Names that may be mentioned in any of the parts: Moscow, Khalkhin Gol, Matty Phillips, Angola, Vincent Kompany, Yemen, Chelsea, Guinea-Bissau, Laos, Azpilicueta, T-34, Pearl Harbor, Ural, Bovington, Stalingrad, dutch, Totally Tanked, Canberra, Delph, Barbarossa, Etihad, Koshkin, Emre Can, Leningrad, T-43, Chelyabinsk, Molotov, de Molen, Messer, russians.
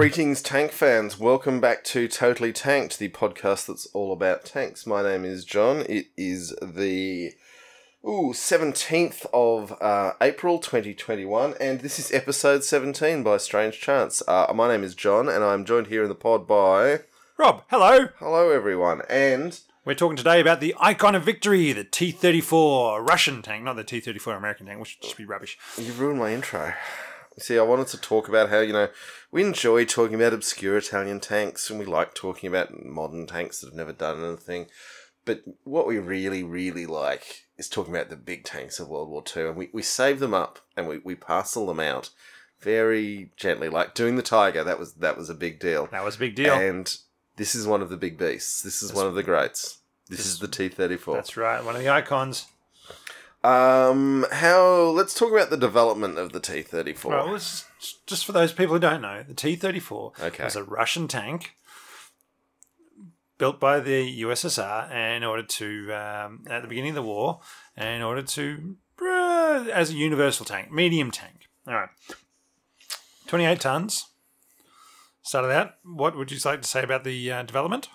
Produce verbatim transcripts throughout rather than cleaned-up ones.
Greetings, tank fans. Welcome back to Totally Tanked, the podcast that's all about tanks. My name is John. It is the ooh, seventeenth of uh, April twenty twenty-one, and this is episode seventeen by Strange Chance. Uh, my name is John, and I'm joined here in the pod by... Rob, hello. Hello, everyone. And... we're talking today about the icon of victory, the T thirty-four Russian tank, not the T thirty-four American tank, which would just be rubbish. You ruined my intro. See, I wanted to talk about how, you know, we enjoy talking about obscure Italian tanks and we like talking about modern tanks that have never done anything. But what we really, really like is talking about the big tanks of World War Two. And we, we save them up and we, we parcel them out very gently. Like doing the Tiger, that was that was a big deal. That was a big deal. And this is one of the big beasts. This is that's, one of the greats. This, this is the T thirty-four. That's right, one of the icons. Um, how... let's talk about the development of the T thirty-four. Well, it was, just for those people who don't know, the T thirty-four okay. was a Russian tank built by the U S S R in order to, um, at the beginning of the war, in order to, uh, as a universal tank, medium tank. All right. twenty-eight tons. Started out. What would you like to say about the uh, development?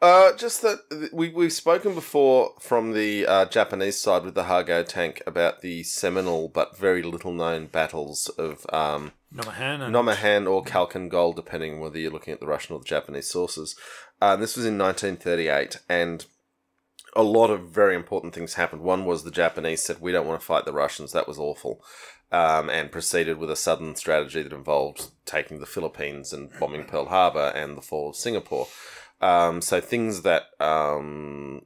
Uh, just that we, we've spoken before from the uh, Japanese side with the Hargo tank about the seminal but very little known battles of um, Nomonhan, Nomonhan or Khalkhin Gol, depending whether you're looking at the Russian or the Japanese sources. Uh, this was in nineteen thirty-eight, and a lot of very important things happened. One was the Japanese said, we don't want to fight the Russians, that was awful, um, and proceeded with a southern strategy that involved taking the Philippines and bombing Pearl Harbor and the fall of Singapore. Um, so things that um,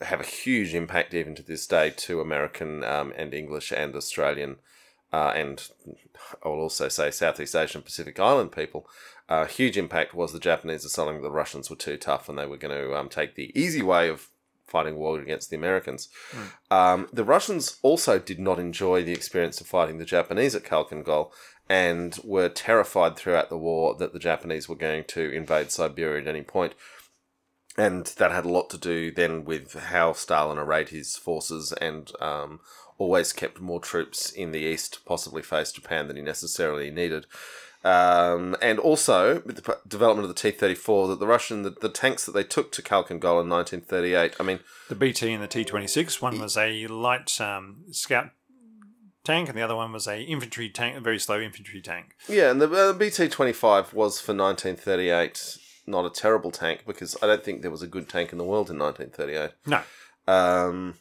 have a huge impact even to this day to American um, and English and Australian uh, and I will also say Southeast Asian Pacific Island people. Uh, huge impact was the Japanese deciding the Russians were too tough and they were going to um, take the easy way of fighting war against the Americans. Mm. Um, the Russians also did not enjoy the experience of fighting the Japanese at Khalkhin Gol, and were terrified throughout the war that the Japanese were going to invade Siberia at any point. And that had a lot to do then with how Stalin arrayed his forces and um, always kept more troops in the east to possibly face Japan than he necessarily needed. Um, and also, with the development of the T thirty-four, that the Russian, the, the tanks that they took to Khalkhin Gol in nineteen thirty-eight, I mean... the B T and the T twenty-six, one was a light um, scout tank, and the other one was a infantry tank, a very slow infantry tank. Yeah, and the uh, B T twenty-five was for nineteen thirty-eight not a terrible tank, because I don't think there was a good tank in the world in nineteen thirty-eight. No. Um,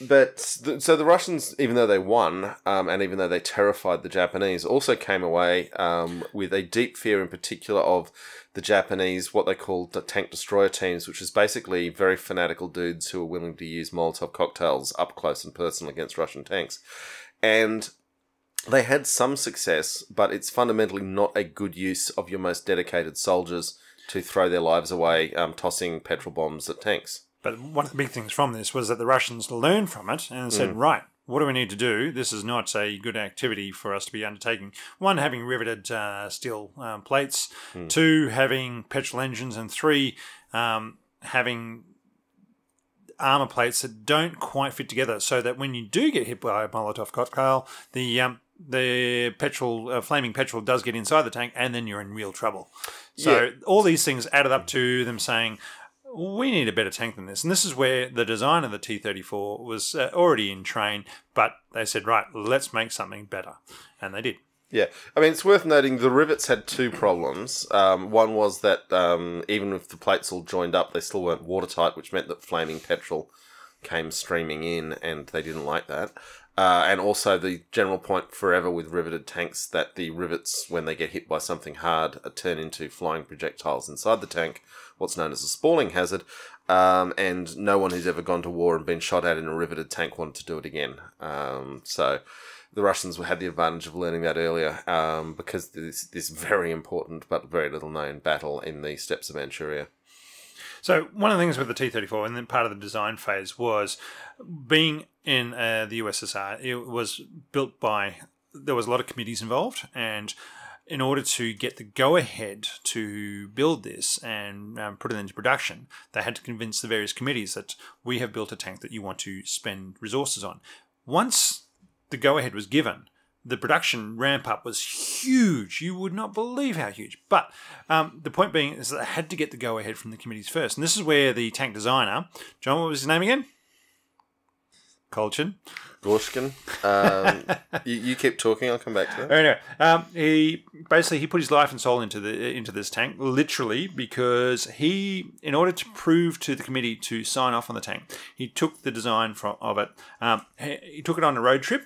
but th so the Russians, even though they won, um, and even though they terrified the Japanese, also came away um, with a deep fear, in particular of the Japanese, what they called the tank destroyer teams, which is basically very fanatical dudes who are willing to use Molotov cocktails up close and personal against Russian tanks. And they had some success, but it's fundamentally not a good use of your most dedicated soldiers to throw their lives away um, tossing petrol bombs at tanks. But one of the big things from this was that the Russians learned from it and said, mm. right, what do we need to do? This is not a good activity for us to be undertaking. One, having riveted uh, steel um, plates. Mm. Two, having petrol engines. And three, um, having... armor plates that don't quite fit together, so that when you do get hit by a Molotov cocktail, the um, the petrol uh, flaming petrol does get inside the tank, and then you're in real trouble. So yeah. All these things added up to them saying, we need a better tank than this. And this is where the design of the T thirty-four was uh, already in train, but they said, right, let's make something better, and they did. Yeah, I mean, it's worth noting the rivets had two problems. Um, one was that um, even if the plates all joined up, they still weren't watertight, which meant that flaming petrol came streaming in, and they didn't like that. Uh, and also the general point forever with riveted tanks that the rivets, when they get hit by something hard, turn into flying projectiles inside the tank, what's known as a spalling hazard. Um, and no one who's ever gone to war and been shot at in a riveted tank wanted to do it again. Um, so... the Russians had the advantage of learning that earlier, um, because this this very important but very little known battle in the steppes of Manchuria. So one of the things with the T thirty-four, and then part of the design phase, was being in uh, the U S S R. It was built by there was a lot of committees involved, and in order to get the go ahead to build this and um, put it into production, they had to convince the various committees that we have built a tank that you want to spend resources on. Once the go-ahead was given, the production ramp up was huge. You would not believe how huge. But um, the point being is that I had to get the go ahead from the committees first. And this is where the tank designer, John, what was his name again? Koshkin. Koshkin. Um, you, you keep talking. I'll come back to that. Anyway, um, he basically he put his life and soul into the into this tank, literally, because he, in order to prove to the committee to sign off on the tank, he took the design from of it. Um, he, he took it on a road trip,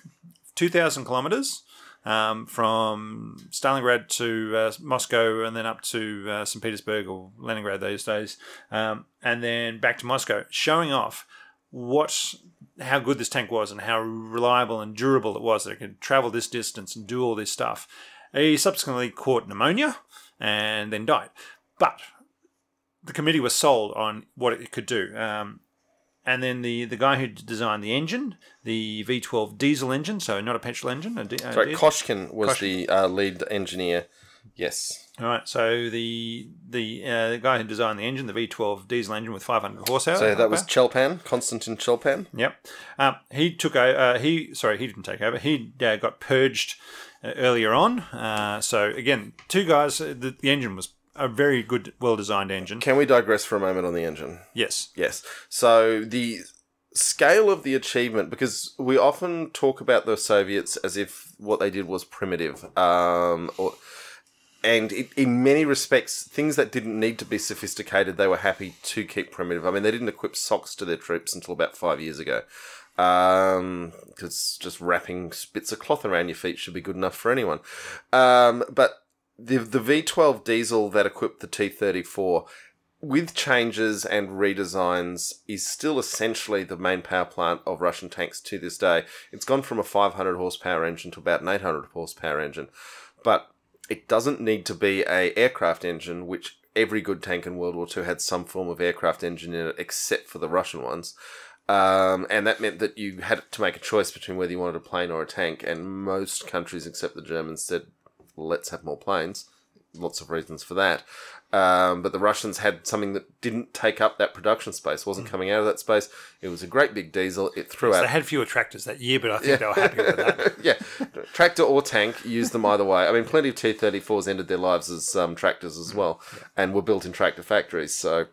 two thousand kilometers um, from Stalingrad to uh, Moscow, and then up to uh, Saint Petersburg or Leningrad those days, um, and then back to Moscow, showing off what. how good this tank was and how reliable and durable it was, that it could travel this distance and do all this stuff. He subsequently caught pneumonia and then died. But the committee was sold on what it could do. Um, and then the, the guy who designed the engine, the V twelve diesel engine, so not a petrol engine. A di Sorry, a Koshkin was Koshkin. the uh, lead engineer. Yes. All right. So the the, uh, the guy who designed the engine, the V twelve diesel engine with five hundred horsepower. So that was Chelpan, Constantin Chelpan. Yep. Um, he took over. Uh, he sorry, he didn't take over. He uh, got purged uh, earlier on. Uh, so again, two guys. The, the engine was a very good, well designed engine. Can we digress for a moment on the engine? Yes. Yes. So the scale of the achievement, because we often talk about the Soviets as if what they did was primitive, um, or And it, in many respects, things that didn't need to be sophisticated, they were happy to keep primitive. I mean, they didn't equip socks to their troops until about five years ago. Um, because just wrapping bits of cloth around your feet should be good enough for anyone. Um, but the, the V twelve diesel that equipped the T thirty-four, with changes and redesigns, is still essentially the main power plant of Russian tanks to this day. It's gone from a five hundred horsepower engine to about an eight hundred horsepower engine. But it doesn't need to be a aircraft engine, which every good tank in World War Two had some form of aircraft engine in it, except for the Russian ones. Um, and that meant that you had to make a choice between whether you wanted a plane or a tank, and most countries except the Germans said, let's have more planes. Lots of reasons for that. Um, but the Russians had something that didn't take up that production space, wasn't mm. coming out of that space. It was a great big diesel. It threw so out. They had fewer tractors that year, but I think yeah. they were happy with that. Yeah, tractor or tank, use them either way. I mean, plenty of T thirty-fours ended their lives as um, tractors as well, yeah. and were built in tractor factories. So,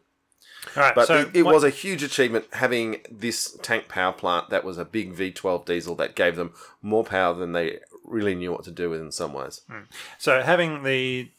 All right, but so it, it was a huge achievement having this tank power plant that was a big V twelve diesel that gave them more power than they really knew what to do with in some ways. Mm. So having the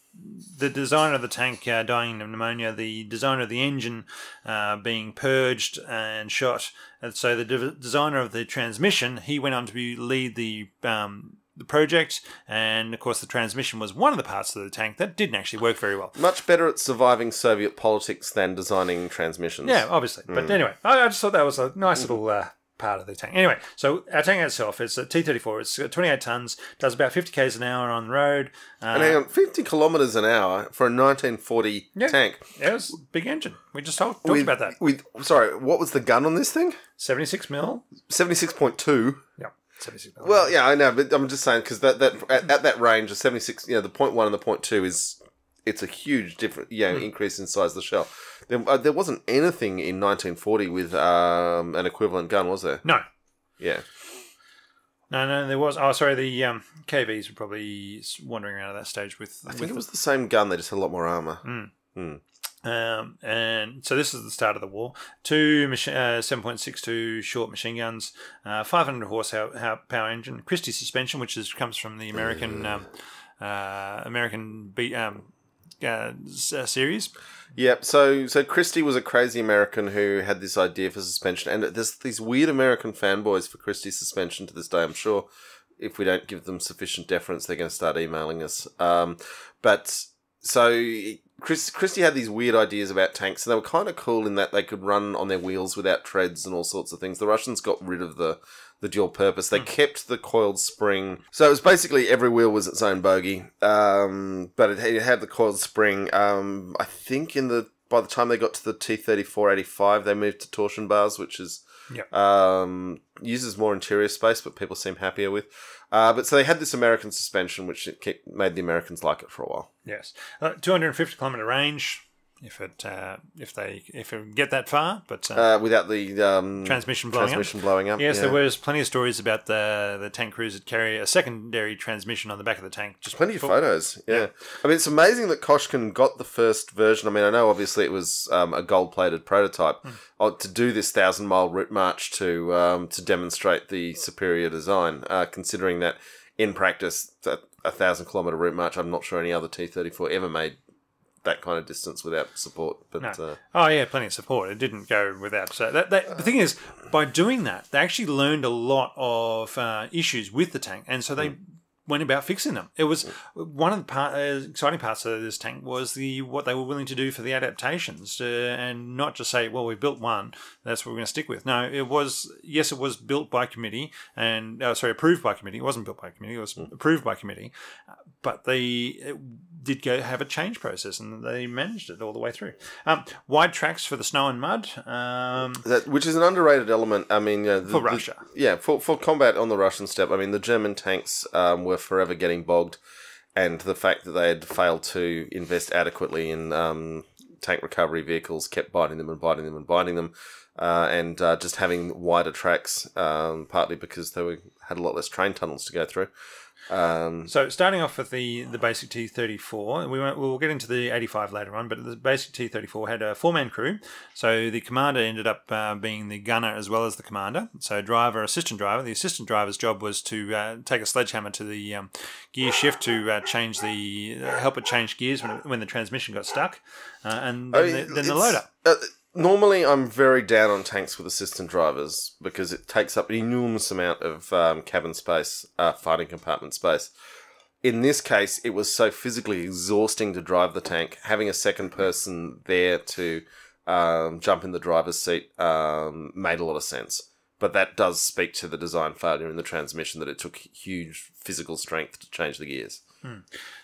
The designer of the tank uh, dying of pneumonia, the designer of the engine uh, being purged and shot, and so the de designer of the transmission, he went on to be lead the um, the project, and of course the transmission was one of the parts of the tank that didn't actually work very well. Much better at surviving Soviet politics than designing transmissions. Yeah, obviously. Mm. But anyway, I just thought that was a nice little Uh, part of the tank. Anyway, so our tank itself, it's a T thirty-four, it's twenty-eight tons, does about fifty k's an hour on the road. Uh, and hang on, fifty kilometres an hour for a nineteen forty yeah, tank. Yeah, it was a big engine. We just talk, talked with, about that. With Sorry, what was the gun on this thing? seventy-six mil. seventy-six point two. Yeah. seventy-six mil. Well, yeah, I know, but I'm just saying, because that, that, at, at that range of seventy-six, you know, the point one and the point two is, it's a huge different, you know, mm. increase in size of the shell. There, uh, there wasn't anything in nineteen forty with um, an equivalent gun, was there? No. Yeah. No, no, there was. Oh, sorry, the um, K Vs were probably wandering around at that stage with. I think with it was the, the same gun. They just had a lot more armor. Mm. Mm. Um, and so this is the start of the war. Two uh, seven point six two short machine guns, uh, five hundred horsepower engine, Christie suspension, which is comes from the American mm. um, uh, American B. Um, Uh, series. Yep. So, so Christie was a crazy American who had this idea for suspension, and there's these weird American fanboys for Christie suspension to this day. I'm sure if we don't give them sufficient deference, they're going to start emailing us. Um, but so Chris, Christie had these weird ideas about tanks, and they were kind of cool in that they could run on their wheels without treads and all sorts of things. The Russians got rid of the the dual purpose. They mm. kept the coiled spring. So it was basically every wheel was its own bogey. Um, but it, it had the coiled spring. Um, I think in the by the time they got to the T thirty-four eighty-five, they moved to torsion bars, which is yep. um, uses more interior space, but people seem happier with. Uh, but so they had this American suspension, which it kept, made the Americans like it for a while. Yes. Uh, two hundred fifty kilometer range. if it uh, if they if it get that far, but uh, uh, without the um, transmission blowing transmission up. blowing up. Yes, yeah. There was plenty of stories about the the tank crews that carry a secondary transmission on the back of the tank. Just plenty before. of photos. Yeah. yeah, I mean, it's amazing that Koshkin got the first version. I mean, I know obviously it was um, a gold-plated prototype mm. to do this thousand-mile route march to um, to demonstrate the superior design. Uh, considering that in practice, that a thousand-kilometer route march, I'm not sure any other T thirty-four ever made that kind of distance without support. But no. uh, oh yeah, plenty of support. It didn't go without. So that, that, the thing is, by doing that, they actually learned a lot of uh, issues with the tank, and so they mm. went about fixing them. It was mm. one of the part, uh, exciting parts of this tank was the what they were willing to do for the adaptations, uh, and not just say, "Well, we built one, that's what we're going to stick with." No, it was yes, it was built by committee, and oh, sorry, approved by committee. It wasn't built by committee; it was mm. approved by committee. Uh, but they it, did go have a change process, and they managed it all the way through. Um, wide tracks for the snow and mud, um, that, which is an underrated element. I mean, uh, the, for Russia, the, yeah, for for combat on the Russian steppe. I mean, the German tanks um, were forever getting bogged, and the fact that they had failed to invest adequately in um, tank recovery vehicles kept biting them and biting them and biting them, uh, and uh, just having wider tracks, um, partly because they were had a lot less train tunnels to go through. Um, so starting off with the the basic T thirty-four, we won't, we'll get into the eighty-five later on, but the basic T thirty-four had a four-man crew. So the commander ended up uh, being the gunner as well as the commander. So driver, assistant driver. The assistant driver's job was to uh, take a sledgehammer to the um, gear shift to uh, change the uh, help it change gears when when the transmission got stuck, uh, and then, I mean, the, then the loader. Uh, Normally, I'm very down on tanks with assistant drivers because it takes up an enormous amount of um, cabin space, uh, fighting compartment space. In this case, it was so physically exhausting to drive the tank. Having a second person there to um, jump in the driver's seat um, made a lot of sense. But that does speak to the design failure in the transmission, that it took huge physical strength to change the gears. Hmm.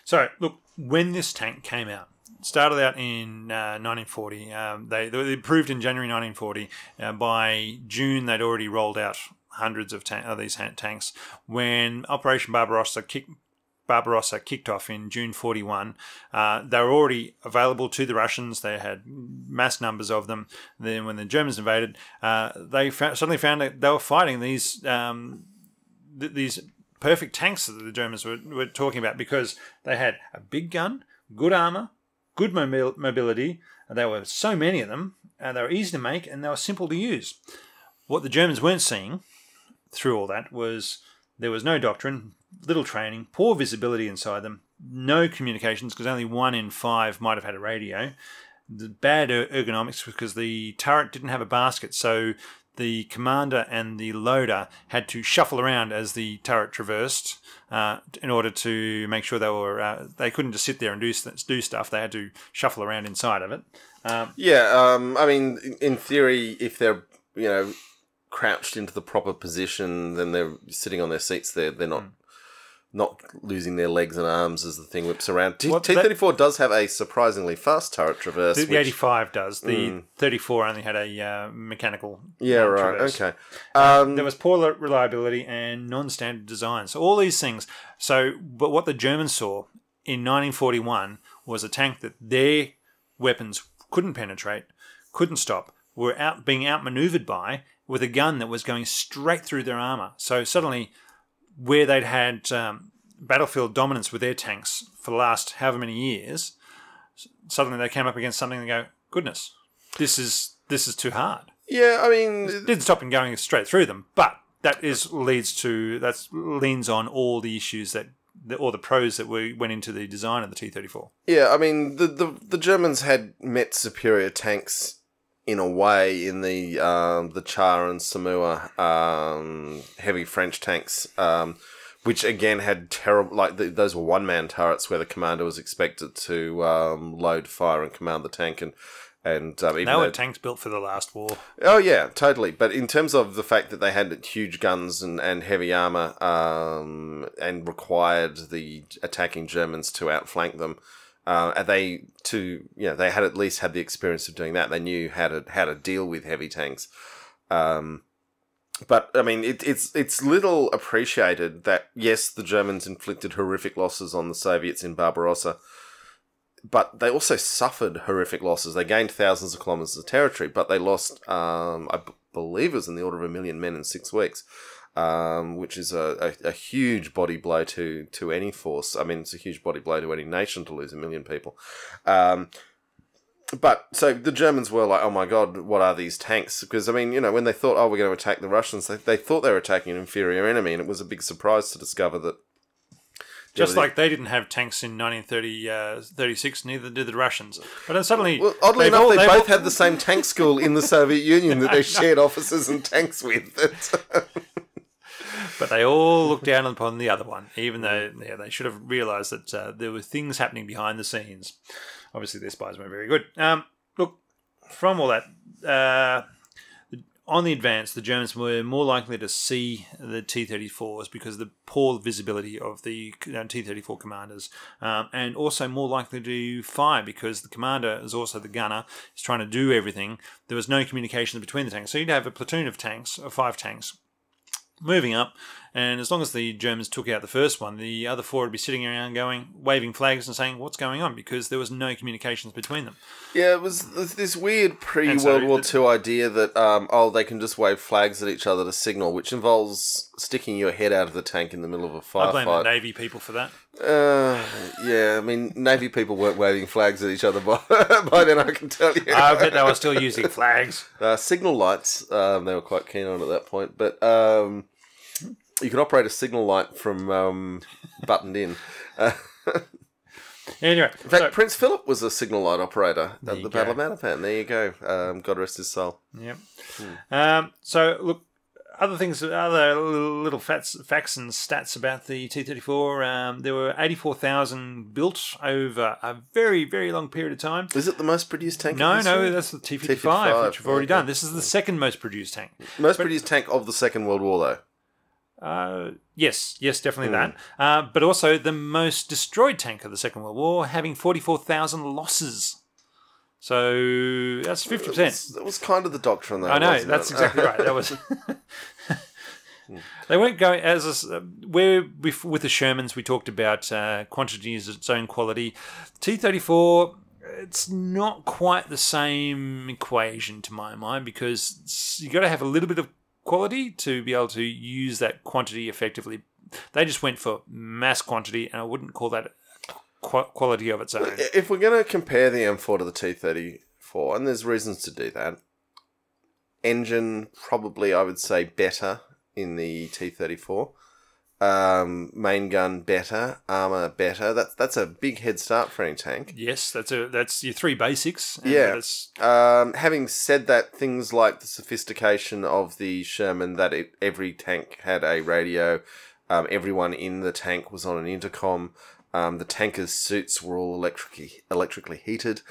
So, look, when this tank came out, started out in uh, nineteen forty. Um, they, they were approved in January nineteen forty. Uh, by June, they'd already rolled out hundreds of, ta of these tanks. When Operation Barbarossa kicked, Barbarossa kicked off in June forty-one. Uh, they were already available to the Russians. They had mass numbers of them. Then when the Germans invaded, uh, they found, suddenly found that they were fighting these um, th these perfect tanks that the Germans were, were talking about, because they had a big gun, good armor, good mobility, and there were so many of them, and they were easy to make, and they were simple to use. What the Germans weren't seeing through all that was there was no doctrine, little training, poor visibility inside them, no communications, because only one in five might have had a radio, the bad ergonomics because the turret didn't have a basket, so the commander and the loader had to shuffle around as the turret traversed uh, in order to make sure they were uh, they couldn't just sit there and do do stuff. They had to shuffle around inside of it. Um, yeah, um, I mean, in theory, if they're you know crouched into the proper position, then they're sitting on their seats. They're they're not. Mm. Not losing their legs and arms as the thing whips around. T- well, T thirty-four does have a surprisingly fast turret traverse. The, the which, eighty-five does. The mm. thirty-four only had a uh, mechanical yeah, uh, right. traverse. Okay. Um, there was poor reliability and non-standard design. So all these things. So, but what the Germans saw in nineteen forty-one was a tank that their weapons couldn't penetrate, couldn't stop, were out being outmaneuvered by, with a gun that was going straight through their armour. So suddenly, where they'd had um, battlefield dominance with their tanks for the last however many years, suddenly they came up against something and go, goodness, this is this is too hard. Yeah, I mean, it didn't stop them going straight through them, but that is leads to that's leans on all the issues that the, or the pros that we went into the design of the T thirty-four. Yeah, I mean, the the, the Germans had met superior tanks in a way, in the um, the Char and Samua um, heavy French tanks, um, which again had terrible, like the, those were one man turrets where the commander was expected to um, load, fire, and command the tank, and and um, even they were though, tanks built for the last war. Oh yeah, totally. But in terms of the fact that they had huge guns and and heavy armor, um, and required the attacking Germans to outflank them. Uh, and they to you know they had at least had the experience of doing that. They knew how to how to deal with heavy tanks, um, but I mean it, it's it's little appreciated that yes, the Germans inflicted horrific losses on the Soviets in Barbarossa. but they also suffered horrific losses. They gained thousands of kilometers of territory, but they lost, um, I b believe it was in the order of a million men in six weeks, um, which is a, a, a huge body blow to, to any force. I mean, it's a huge body blow to any nation to lose a million people. Um, but, so the Germans were like, oh my god, what are these tanks? Because, I mean, you know, when they thought, oh, we're going to attack the Russians, they, they thought they were attacking an inferior enemy, and it was a big surprise to discover that... Just like they didn't have tanks in nineteen thirty-six, uh, neither did the Russians. But then suddenly... Well, oddly enough, all, they both all... had the same tank school in the Soviet Union that they shared officers and tanks with. But they all looked down upon the other one, even though yeah, they should have realised that uh, there were things happening behind the scenes. Obviously, their spies weren't very good. Um, look, from all that... Uh, on the advance, the Germans were more likely to see the T thirty-fours because of the poor visibility of the T thirty-four commanders, um, and also more likely to fire because the commander is also the gunner, is trying to do everything. There was no communication between the tanks. So you'd have a platoon of tanks, or five tanks, moving up, and as long as the Germans took out the first one, the other four would be sitting around going, waving flags and saying, what's going on? Because there was no communications between them. Yeah, it was this weird pre-World War Two idea that, um, oh, they can just wave flags at each other to signal, which involves sticking your head out of the tank in the middle of a firefight. I blame the Navy people for that. Uh, yeah, I mean, Navy people weren't waving flags at each other by, by then, I can tell you. I bet they were still using flags. Uh, signal lights, um, they were quite keen on at that point, but... Um, you can operate a signal light from um, buttoned in. Uh, anyway, in fact, so, Prince Philip was a signal light operator at the go. Battle of Manaphan. There you go. Um, God rest his soul. Yep. Hmm. Um, so look, other things, other little facts, facts and stats about the T thirty-four. Um, there were eighty-four thousand built over a very, very long period of time. Is it the most produced tank? No, no, that's the T fifty-five, which we've already done. This is the second most produced tank. Most but, produced tank of the Second World War, though. Uh, yes, yes, definitely mm. that. Uh, but also the most destroyed tank of the Second World War, having forty-four thousand losses. So that's fifty percent. That was, that was kind of the doctrine, though. I know, that's it? exactly right. That was. mm. They weren't going as a, where with the Shermans we talked about uh, quantity is its own quality. T thirty-four. It's not quite the same equation to my mind because you got to have a little bit of quality to be able to use that quantity effectively. They just went for mass quantity, and I wouldn't call that qu quality of its own. If we're going to compare the M four to the T thirty-four, and there's reasons to do that, engine probably I would say better in the T thirty-four, um, main gun better, armor better. That's that's a big head start for any tank. Yes, that's a that's your three basics. And yeah. Um, having said that, things like the sophistication of the Sherman, that it, every tank had a radio, um, everyone in the tank was on an intercom. Um, the tanker's suits were all electrically electrically heated.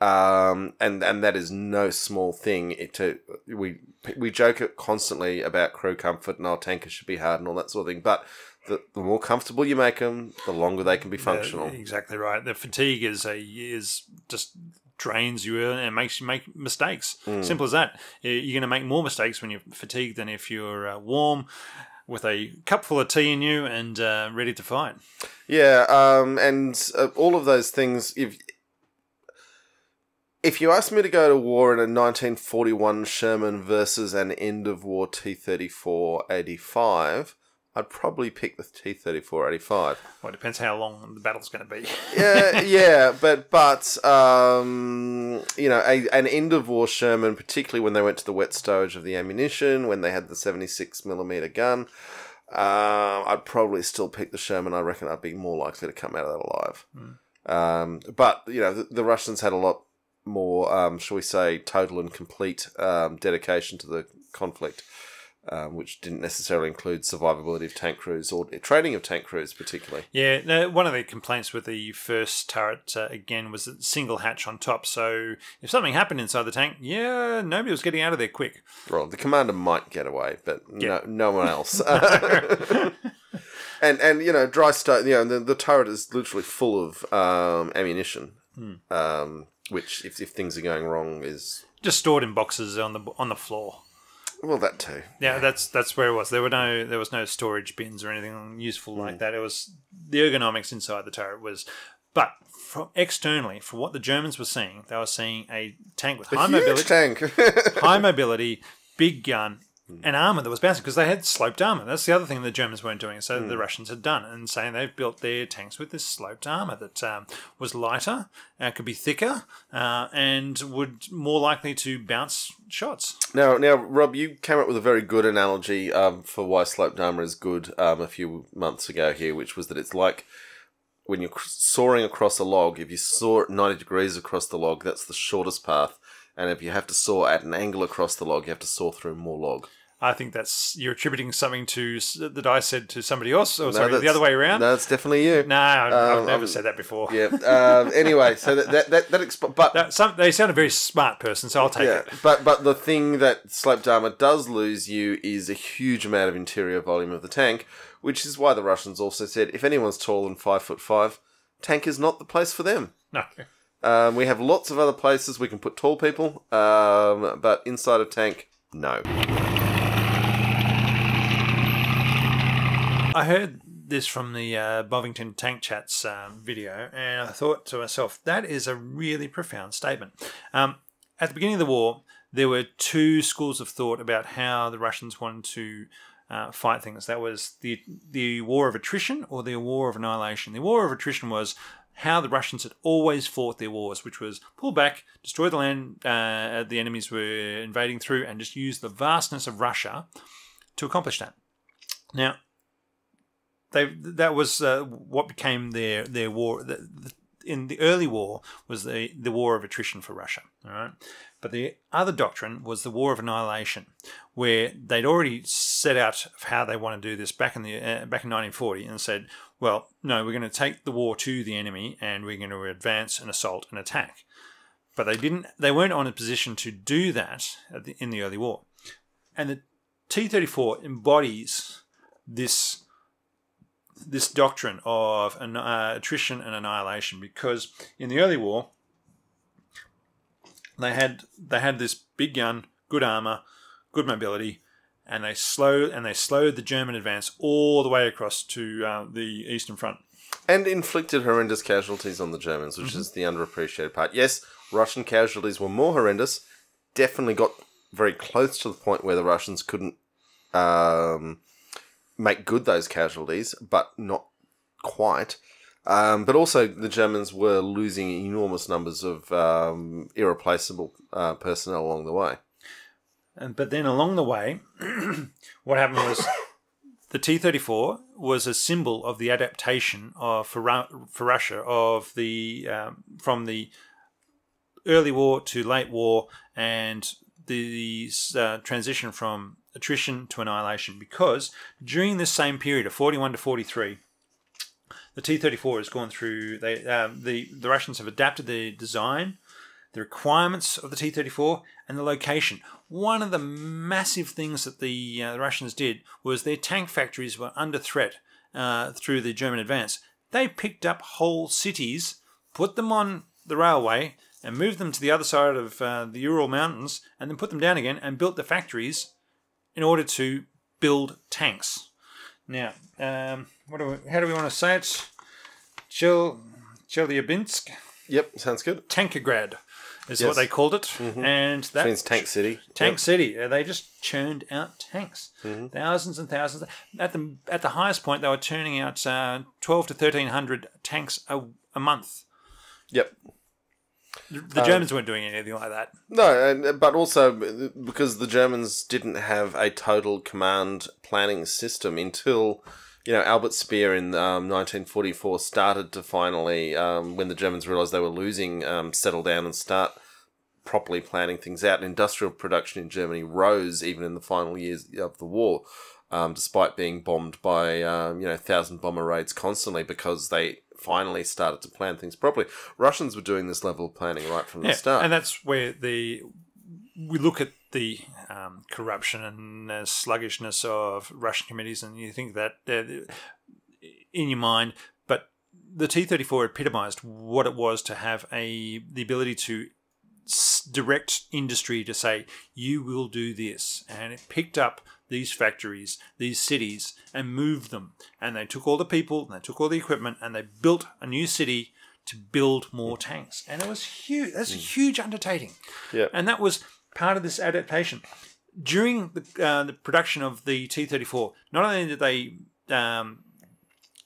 Um, and and that is no small thing. It to we we joke constantly about crew comfort and our tankers should be hard and all that sort of thing. But the, the more comfortable you make them, the longer they can be functional. Yeah, exactly right. The fatigue is a is just drains you and makes you make mistakes. Mm. Simple as that. You're going to make more mistakes when you're fatigued than if you're uh, warm, with a cup full of tea in you and uh, ready to fight. Yeah, um, and uh, all of those things. If If you asked me to go to war in a nineteen forty-one Sherman versus an end-of-war T thirty-four eighty-five, I'd probably pick the T thirty-four eighty-five. Well, it depends how long the battle's going to be. yeah, yeah, but, but um, you know, a, an end-of-war Sherman, particularly when they went to the wet stowage of the ammunition, when they had the seventy-six millimeter gun, uh, I'd probably still pick the Sherman. I reckon I'd be more likely to come out of that alive. Mm. Um, but, you know, the, the Russians had a lot more, um, shall we say, total and complete um, dedication to the conflict, um, which didn't necessarily include survivability of tank crews or training of tank crews particularly. Yeah, now, one of the complaints with the first turret, uh, again, was that single hatch on top. So if something happened inside the tank, yeah, nobody was getting out of there quick. Well, the commander might get away, but yeah. no, no one else. and, and, you know, dry stone, you know, the, the turret is literally full of um, ammunition. Hmm. Um Which, if if things are going wrong, is just stored in boxes on the on the floor. Well, that too. Yeah, yeah. that's that's where it was. There were no there was no storage bins or anything useful mm. like that. It was the ergonomics inside the turret was But from externally, for what the Germans were seeing, they were seeing a tank with a high mobility, tank. high mobility, big gun, mm. and armor that was bouncing, because they had sloped armor. That's the other thing the Germans weren't doing. So mm. the Russians had done, and saying they've built their tanks with this sloped armor that um, was lighter, uh, could be thicker, uh, and would more likely to bounce shots. Now, now, Rob, you came up with a very good analogy um, for why sloped armor is good um, a few months ago here, which was that it's like, when you're soaring across a log, if you soar at ninety degrees across the log, that's the shortest path. And if you have to soar at an angle across the log, you have to soar through more log. I think that's, you're attributing something to that I said to somebody else, or no, sorry, the other way around. No, that's definitely you. No, I've, um, I've never I'm, said that before. Yeah. Um, anyway, so that that that, that exp but that, some, they sound a very smart person, so I'll take yeah, it. But but the thing that sloped armor does lose you is a huge amount of interior volume of the tank, which is why the Russians also said, if anyone's taller than five foot five, tank is not the place for them. No. Um, we have lots of other places we can put tall people, um, but inside a tank, no. I heard this from the uh, Bovington Tank Chats um, video, and I thought to myself, that is a really profound statement. Um, at the beginning of the war, there were two schools of thought about how the Russians wanted to Uh, fight things. That was the the war of attrition or the war of annihilation. The war of attrition was how the Russians had always fought their wars, which was pull back, destroy the land uh, the enemies were invading through, and just use the vastness of Russia to accomplish that. Now, they that was uh, what became their their war. The, the, in the early war was the the war of attrition for Russia. All right. But the other doctrine was the war of annihilation, where they'd already set out how they want to do this back in the uh, back in nineteen forty, and said, well, no, we're going to take the war to the enemy and we're going to advance and assault and attack. But they didn't. They weren't on a position to do that at the, in the early war. And the T thirty-four embodies this this doctrine of an, uh, attrition and annihilation, because in the early war, They had they had this big gun, good armor, good mobility, and they slow and they slowed the German advance all the way across to uh, the Eastern Front, and inflicted horrendous casualties on the Germans, which mm-hmm. is the underappreciated part. Yes, Russian casualties were more horrendous. Definitely got very close to the point where the Russians couldn't um, make good those casualties, but not quite. Um, but also, the Germans were losing enormous numbers of um, irreplaceable uh, personnel along the way. And, but then along the way, what happened was the T thirty-four was a symbol of the adaptation of, for, Ru for Russia of the um, from the early war to late war, and the uh, transition from attrition to annihilation. Because during this same period of forty-one to forty-three, the T thirty-four has gone through, they, um, the, the Russians have adapted the design, the requirements of the T thirty-four, and the location. One of the massive things that the, uh, the Russians did was their tank factories were under threat uh, through the German advance. They picked up whole cities, put them on the railway, and moved them to the other side of uh, the Ural Mountains, and then put them down again and built the factories in order to build tanks. Now, um, what do we, how do we want to say it? Chel, Chelyabinsk? Yep, sounds good. Tankograd is yes. what they called it. Mm-hmm. And that means Tank City. Tank yep. City. They just churned out tanks. Mm-hmm. Thousands and thousands. At the at the highest point, they were churning out uh, twelve to thirteen hundred tanks a, a month. Yep. The Germans um, weren't doing anything like that. No, but also because the Germans didn't have a total command planning system until, you know, Albert Speer in um, nineteen forty-four started to finally, um, when the Germans realised they were losing, um, settle down and start properly planning things out. And industrial production in Germany rose even in the final years of the war, um, despite being bombed by, um, you know, thousand bomber raids constantly, because they finally started to plan things properly. Russians were doing this level of planning right from yeah, the start. And that's where the we look at the um, corruption and uh, sluggishness of Russian committees, and you think that uh, in your mind, but the T thirty-four epitomised what it was to have a the ability to direct industry to say, you will do this. And it picked up these factories, these cities, and moved them. And they took all the people, and they took all the equipment, and they built a new city to build more tanks. And it was huge. That's a huge undertaking. Yeah. And that was part of this adaptation. During the, uh, the production of the T thirty-four, not only did they um,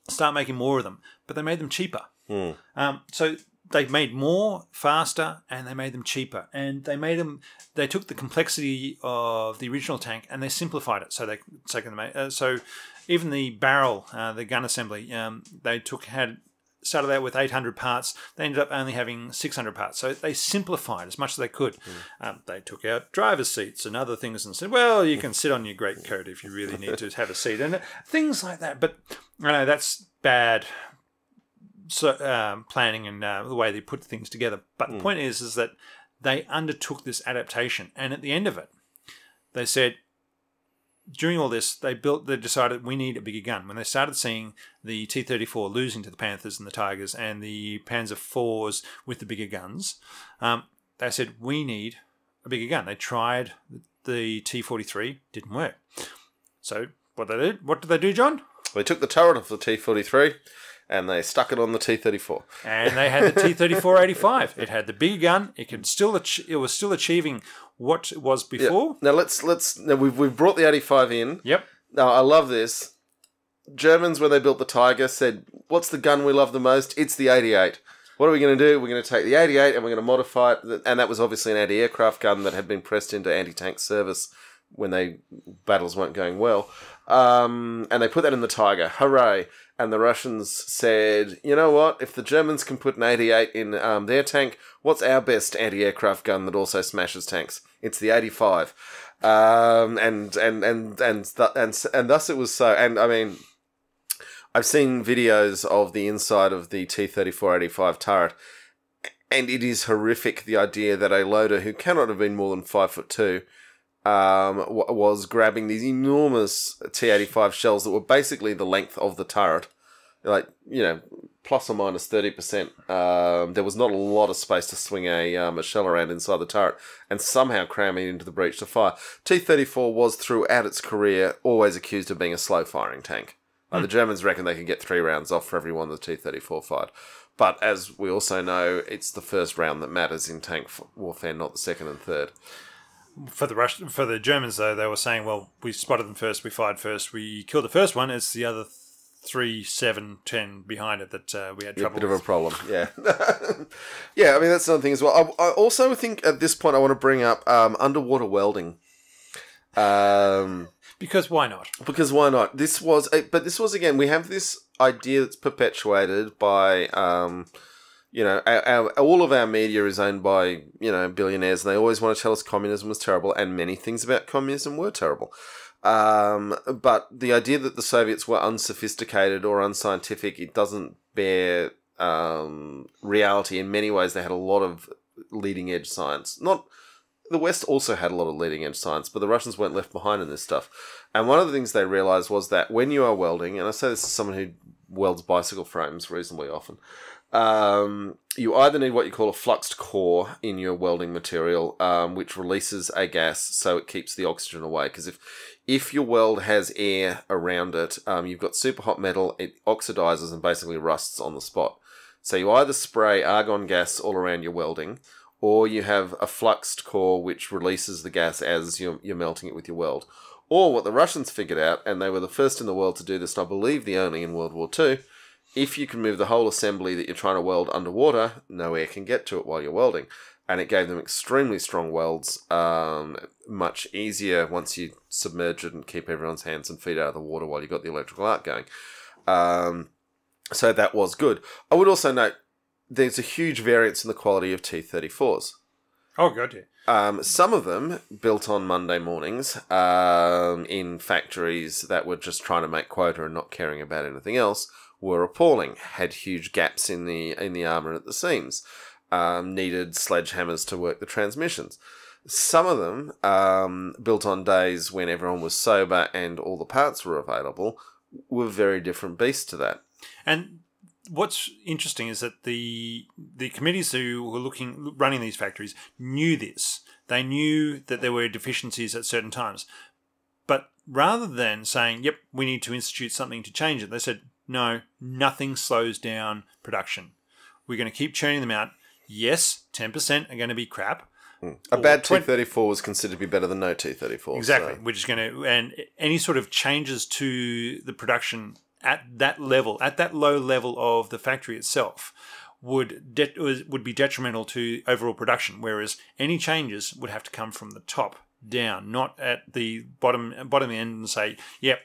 start making more of them, but they made them cheaper. Mm. Um, so they made more faster, and they made them cheaper. And they made them. They took the complexity of the original tank and they simplified it. So they so, they made, uh, so even the barrel, uh, the gun assembly, um, they took had. started out with eight hundred parts. They ended up only having six hundred parts. So they simplified as much as they could. Mm. Um, they took out driver's seats and other things and said, well, you can sit on your greatcoat if you really need to have a seat. And things like that. But I know that's bad so, uh, planning and uh, the way they put things together. But mm. the point is, is that they undertook this adaptation. And at the end of it, they said, during all this, they built. They decided we need a bigger gun. When they started seeing the T thirty-four losing to the Panthers and the Tigers and the Panzer fours with the bigger guns, um, they said we need a bigger gun. They tried the T forty-three, didn't work. So what they did? What did they do, John? They took the turret off the T forty-three and they stuck it on the T thirty-four. And they had the T thirty-four eighty-five. It had the bigger gun. It could still. It was still achieving what it was before. Yep. Now let's let's now we've we've brought the eighty-five in. Yep. Now I love this. Germans, when they built the Tiger, said, "What's the gun we love the most? It's the eighty-eight. What are we going to do? We're going to take the eighty-eight and we're going to modify it." And that was obviously an anti-aircraft gun that had been pressed into anti-tank service when they battles weren't going well. Um, and they put that in the Tiger. Hooray! And the Russians said, "You know what? If the Germans can put an eighty-eight in um, their tank, what's our best anti-aircraft gun that also smashes tanks? It's the eighty-five." Um, and and and and th and and thus it was so. And I mean, I've seen videos of the inside of the T thirty-four eighty-five turret, and it is horrific. The idea that a loader who cannot have been more than five foot two. Um, w was grabbing these enormous T eighty-five shells that were basically the length of the turret, like, you know, plus or minus thirty percent. Um, there was not a lot of space to swing a, um, a shell around inside the turret and somehow cram it into the breach to fire. T thirty-four was, throughout its career, always accused of being a slow-firing tank. Uh, mm. The Germans reckon they can get three rounds off for every one the T thirty-four fired. But as we also know, it's the first round that matters in tank warfare, not the second and third. For the Russian, for the Germans, though, they were saying, well, we spotted them first, we fired first, we killed the first one. It's the other three, seven, ten behind it that uh, we had trouble with. A bit of a problem, yeah. Yeah, I mean, that's another thing as well. I, I also think at this point I want to bring up um, underwater welding. Um, because why not? Because why not? This was, a, but this was, again, we have this idea that's perpetuated by... Um, You know, our, our, all of our media is owned by, you know, billionaires, and they always want to tell us communism was terrible, and many things about communism were terrible. Um, but the idea that the Soviets were unsophisticated or unscientific, it doesn't bear um, reality. In many ways, they had a lot of leading-edge science. Not the West also had a lot of leading-edge science, but the Russians weren't left behind in this stuff. And one of the things they realised was that when you are welding, and I say this as someone who welds bicycle frames reasonably often, Um, you either need what you call a fluxed core in your welding material, um, which releases a gas so it keeps the oxygen away. Because if if your weld has air around it, um, you've got super hot metal, it oxidizes and basically rusts on the spot. So you either spray argon gas all around your welding, or you have a fluxed core which releases the gas as you're, you're melting it with your weld. Or what the Russians figured out, and they were the first in the world to do this, and I believe the only in World War Two, if you can move the whole assembly that you're trying to weld underwater, no air can get to it while you're welding. And it gave them extremely strong welds, um, much easier once you submerge it and keep everyone's hands and feet out of the water while you've got the electrical arc going. Um, so that was good. I would also note there's a huge variance in the quality of T thirty-fours. Oh, gotcha. Um, some of them built on Monday mornings um, in factories that were just trying to make quota and not caring about anything else, were appalling, had huge gaps in the in the armour at the seams, um, needed sledgehammers to work the transmissions. Some of them, um, built on days when everyone was sober and all the parts were available, were very different beasts to that. And what's interesting is that the the committees who were looking running these factories knew this. They knew that there were deficiencies at certain times. But rather than saying, yep, we need to institute something to change it, they said, no, nothing slows down production. We're going to keep churning them out. Yes, ten percent are going to be crap. Mm. A bad T thirty-four was considered to be better than no T thirty-four. Exactly. So. We're just going to, and any sort of changes to the production at that level, at that low level of the factory itself, would de would be detrimental to overall production, whereas any changes would have to come from the top down, not at the bottom bottom end and say, yep,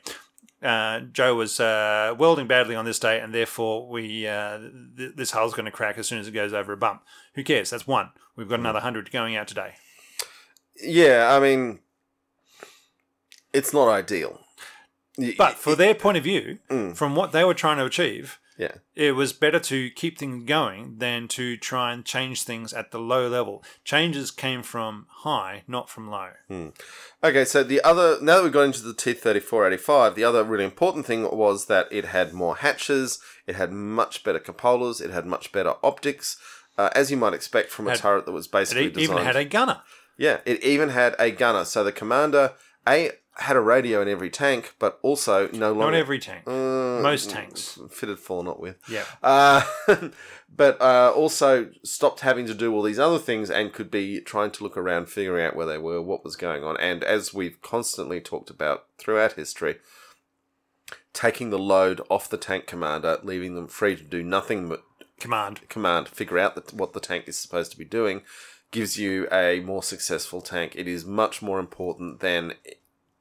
uh, Joe was uh, welding badly on this day and therefore we uh, th this hull's going to crack as soon as it goes over a bump. Who cares? That's one. We've got another hundred going out today. Yeah, I mean, it's not ideal. But for their point of view, mm. from what they were trying to achieve, yeah, it was better to keep things going than to try and change things at the low level. Changes came from high, not from low. Mm. Okay, so the other, now that we got into the T thirty-four eighty-five, the other really important thing was that it had more hatches, it had much better cupolas, it had much better optics, uh, as you might expect from a had, turret that was basically it designed. It even had a gunner. Yeah, it even had a gunner. So the commander, a... had a radio in every tank, but also no longer... Not every tank. Uh, Most tanks. Fitted for, not with. Yeah. Uh, but uh, also stopped having to do all these other things and could be trying to look around, figuring out where they were, what was going on. And as we've constantly talked about throughout history, taking the load off the tank commander, leaving them free to do nothing but... Command. Command. Figure out the, what the tank is supposed to be doing, gives you a more successful tank. It is much more important than...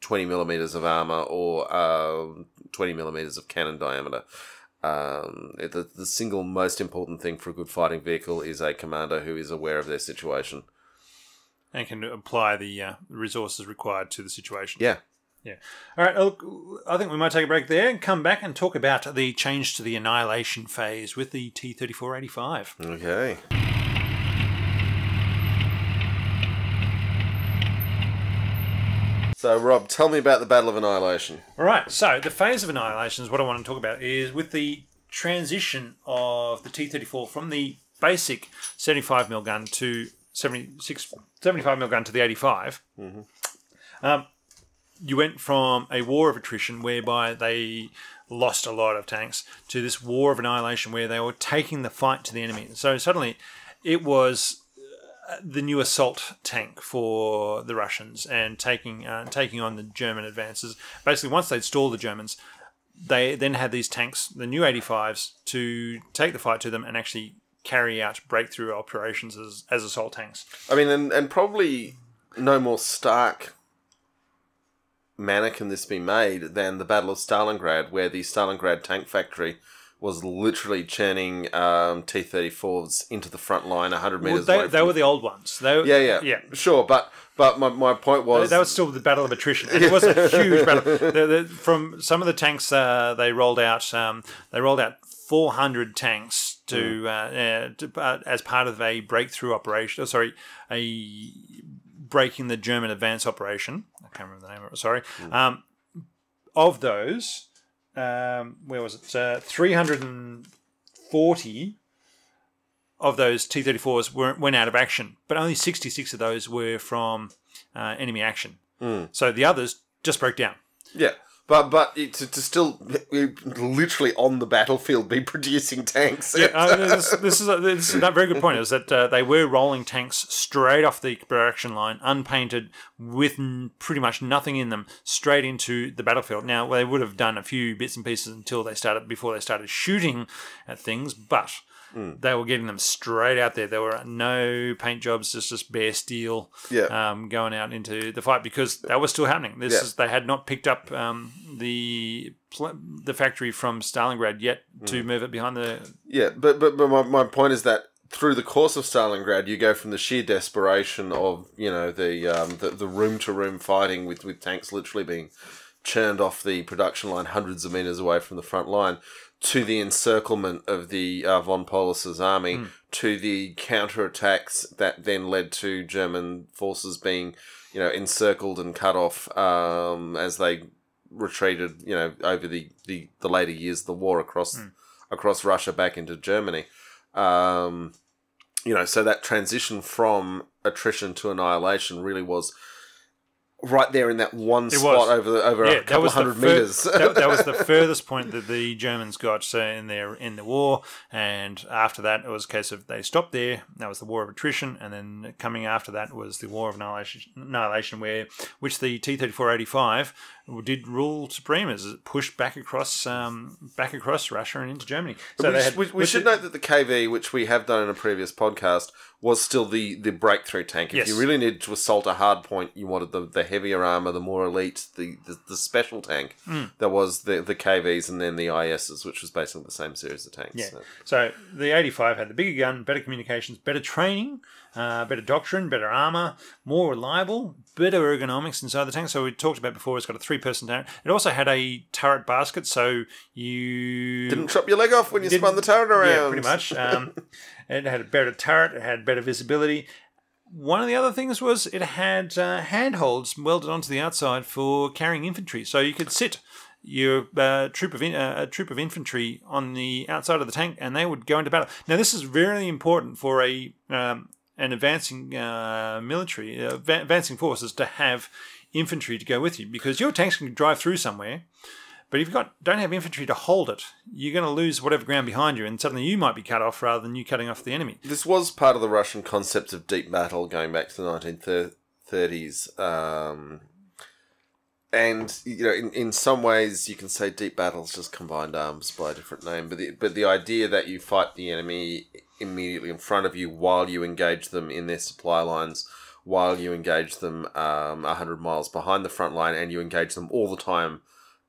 twenty millimeters of armor or uh, twenty millimeters of cannon diameter. Um, the, the single most important thing for a good fighting vehicle is a commander who is aware of their situation. And can apply the uh, resources required to the situation. Yeah. Yeah. All right. Look, I think we might take a break there and come back and talk about the change to the annihilation phase with the T thirty-four eighty-five. Okay. So, Rob, tell me about the Battle of Annihilation. All right. So, the phase of annihilation is what I want to talk about, is with the transition of the T thirty-four from the basic seventy-five millimeter gun to seventy-six, seventy-five millimeter gun to the eighty-five. Mm-hmm. um, you went from a war of attrition whereby they lost a lot of tanks to this war of annihilation where they were taking the fight to the enemy. So, suddenly, it was... the new assault tank for the Russians and taking uh, taking on the German advances. Basically, once they'd stalled the Germans, they then had these tanks, the new eighty-fives, to take the fight to them and actually carry out breakthrough operations as, as assault tanks. I mean, and, and probably no more stark manner can this be made than the Battle of Stalingrad, where the Stalingrad tank factory... was literally churning um, T thirty-fours into the front line one hundred metres well, away. They were the old ones. They were, yeah, yeah, yeah. Sure, but but my, my point was... That was still the Battle of Attrition. And it was a huge battle. The, the, from some of the tanks uh, they rolled out, um, they rolled out four hundred tanks to, mm. uh, to uh, as part of a breakthrough operation. Oh, sorry, a breaking the German advance operation. I can't remember the name of it, sorry. Mm. Um, of those... Um, where was it? Uh, three hundred forty of those T thirty-fours were, went out of action, but only sixty-six of those were from uh, enemy action. Mm. So the others just broke down. Yeah, but but to, to still literally on the battlefield be producing tanks. Yeah, uh, this, this is a, this is a very good point. Is that uh, they were rolling tanks straight off the production line, unpainted, with n pretty much nothing in them, straight into the battlefield. Now they would have done a few bits and pieces until they started before they started shooting at things, but mm. they were getting them straight out there. There were no paint jobs, just just bare steel, yeah. um, going out into the fight because that was still happening. This yeah. is they had not picked up um, the the factory from Stalingrad yet to mm. move it behind the yeah. But but but my my point is that. Through the course of Stalingrad, you go from the sheer desperation of, you know, the um, the, the room to room fighting with, with tanks literally being churned off the production line hundreds of meters away from the front line, to the encirclement of the uh, von Paulus's army, mm. to the counterattacks that then led to German forces being, you know, encircled and cut off um, as they retreated, you know, over the, the, the later years of the war across mm. across Russia back into Germany. Um, you know, so that transition from attrition to annihilation really was right there in that one it spot was. over the, over yeah, a couple hundred meters. that, that was the furthest point that the Germans got in their in the war, and after that it was a case of they stopped there. That was the War of Attrition, and then coming after that was the War of Annihilation, annihilation where which the T thirty-four eighty-five did rule supreme as it pushed back across um, back across Russia and into Germany. So we, they had, we, we should it, note that the K V, which we have done in a previous podcast, was still the the breakthrough tank. If yes. you really needed to assault a hard point, you wanted the the heavier armor, the more elite, the the, the special tank. Mm. That was the the K Vs and then the I Ss, which was basically the same series of tanks. Yeah. So, so the eighty-five had the bigger gun, better communications, better training, uh, better doctrine, better armor, more reliable, better ergonomics inside the tank. So we talked about before, it's got a three-person turret. It also had a turret basket, so you didn't chop your leg off when you spun the turret around. Yeah, pretty much. Um, it had a better turret. It had better visibility. One of the other things was it had uh, handholds welded onto the outside for carrying infantry, so you could sit your uh, troop of in, uh, a troop of infantry on the outside of the tank, and they would go into battle. Now, this is really important for a um, an advancing uh, military, uh, advancing forces to have infantry to go with you, because your tanks can drive through somewhere. But if you got don't have infantry to hold it, you're going to lose whatever ground behind you, and suddenly you might be cut off rather than you cutting off the enemy. This was part of the Russian concept of deep battle going back to the nineteen thirties. Um, and, you know, in, in some ways you can say deep battle is just combined arms by a different name. But the, but the idea that you fight the enemy immediately in front of you while you engage them in their supply lines, while you engage them um, a hundred miles behind the front line, and you engage them all the time.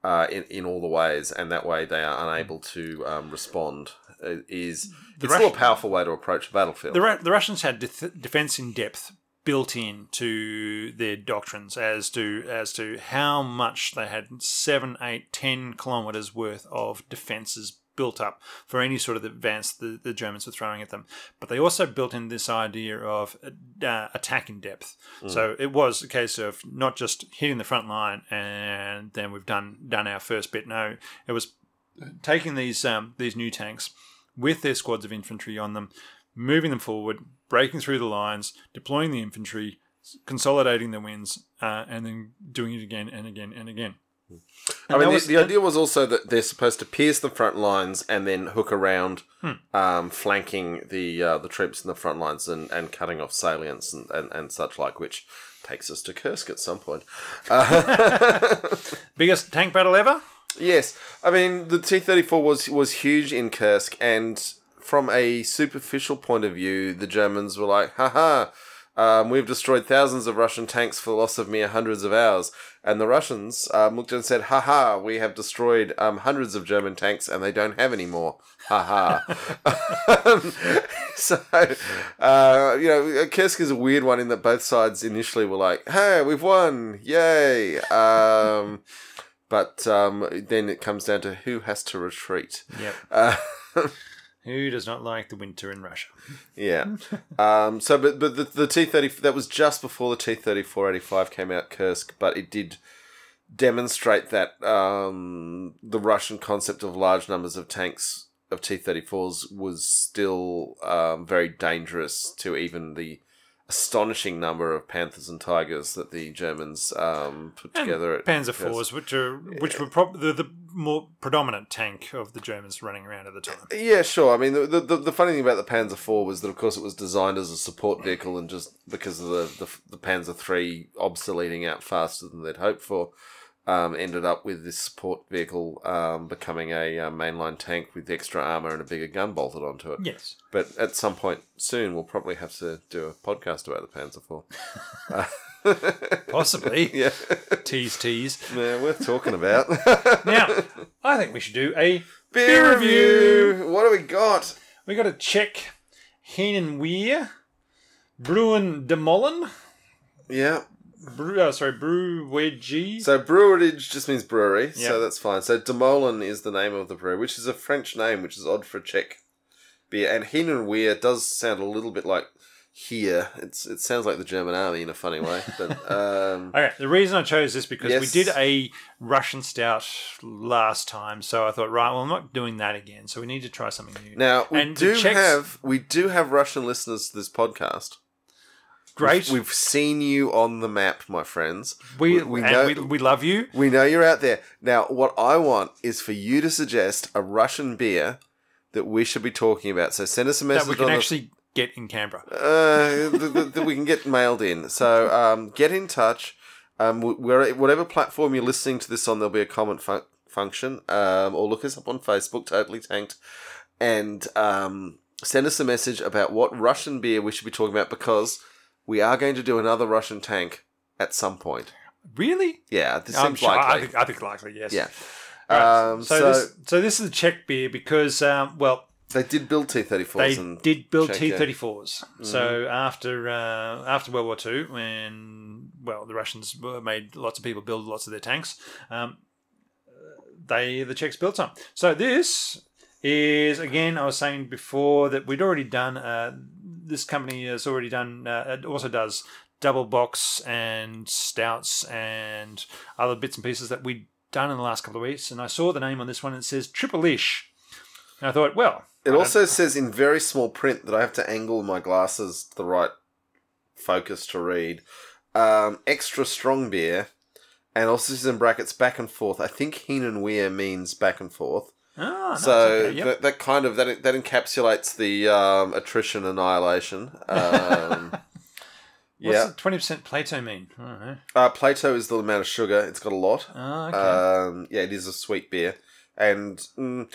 Uh, in, in all the ways, and that way they are unable to um, respond, it is the it's Russian, still a powerful way to approach the battlefield. The, Ru the Russians had de defense in depth built in to their doctrines as to as to how much they had seven, eight, ten kilometers worth of defenses built up for any sort of advance the, the Germans were throwing at them. But they also built in this idea of uh, attack in depth. Mm. So it was a case of not just hitting the front line and then we've done done our first bit. No, it was taking these um, these new tanks with their squads of infantry on them, moving them forward, breaking through the lines, deploying the infantry, consolidating the wins, uh, and then doing it again and again and again. And I mean, was, the, the idea was also that they're supposed to pierce the front lines and then hook around, hmm. um, flanking the uh, the troops in the front lines and, and cutting off salients and, and, and such like, which takes us to Kursk at some point. Uh Biggest tank battle ever? Yes. I mean, the T thirty-four was, was huge in Kursk, and from a superficial point of view, the Germans were like, haha, Um, we've destroyed thousands of Russian tanks for the loss of mere hundreds of hours. And the Russians um, looked and said, ha ha, we have destroyed um, hundreds of German tanks and they don't have any more. Ha ha. um, so, uh, you know, Kursk is a weird one in that both sides initially were like, hey, we've won. Yay. Um, but um, then it comes down to who has to retreat. Yep. Uh, Who does not like the winter in Russia? Yeah. Um, so, but but the, the T thirty, that was just before the T thirty-four eighty-five came out, Kursk, but it did demonstrate that um, the Russian concept of large numbers of tanks, of T thirty-fours, was still um, very dangerous to even the astonishing number of Panthers and Tigers that the Germans um, put and together. At Panzer fours, which are yeah. which were prob the, the more predominant tank of the Germans running around at the time. Yeah, sure. I mean, the the, the funny thing about the Panzer four was that, of course, it was designed as a support vehicle, and just because of the the, the Panzer three obsoleting out faster than they'd hoped for, um, ended up with this support vehicle um, becoming a uh, mainline tank with extra armour and a bigger gun bolted onto it. Yes. But at some point soon, we'll probably have to do a podcast about the Panzer four. Uh, Possibly. Yeah. Tease, tease. Yeah, worth talking about. Now, I think we should do a beer, beer review. review. What do we got? We got a Czech Henen Weir, Bruen de Molen. Yeah. Brew, oh, sorry, Brewedge. So Brewedge just means brewery, yep. So that's fine. So de Molen is the name of the brewery, which is a French name, which is odd for a Czech beer. And Henen Weir does sound a little bit like here. It's it sounds like the German army in a funny way. But um, okay, the reason I chose this because yes. we did a Russian stout last time, so I thought, right, well, I'm not doing that again, so we need to try something new. Now we and do Czechs have we do have Russian listeners to this podcast. great. We've, we've seen you on the map, my friends. We we, we, know, we we love you. We know you're out there. Now, what I want is for you to suggest a Russian beer that we should be talking about. So send us a message. That we can on actually the, get in Canberra. Uh, that, that we can get mailed in. So um, get in touch. Um, where whatever platform you're listening to this on, there'll be a comment fun function. Um, or look us up on Facebook, Totally Tanked, and um. Send us a message about what Russian beer we should be talking about, because we are going to do another Russian tank at some point. Really? Yeah, this I'm seems sure, likely. I think, I think likely, yes. Yeah. Right. Um, so, so, this, so this is a Czech beer because, um, well... They did build T thirty-fours in Czech. They did build T thirty-fours. Mm-hmm. So after uh, after World War Two, when, well, the Russians made lots of people build lots of their tanks, um, they the Czechs built some. So this... is, again, I was saying before that we'd already done, uh, this company has already done, uh, it also does double box and stouts and other bits and pieces that we'd done in the last couple of weeks. And I saw the name on this one, and it says Triple-ish. And I thought, well... It also says in very small print that I have to angle my glasses to the right focus to read. Um, extra strong beer. And also says in brackets, back and forth. I think heen and weir means back and forth. Ah, so nice. Okay, yep. that, that kind of that that encapsulates the um, attrition annihilation. Um, yeah, what's twenty percent Plato mean? I don't know. Uh, Plato is the amount of sugar. It's got a lot. Oh, okay. Um, yeah, it is a sweet beer, and mm,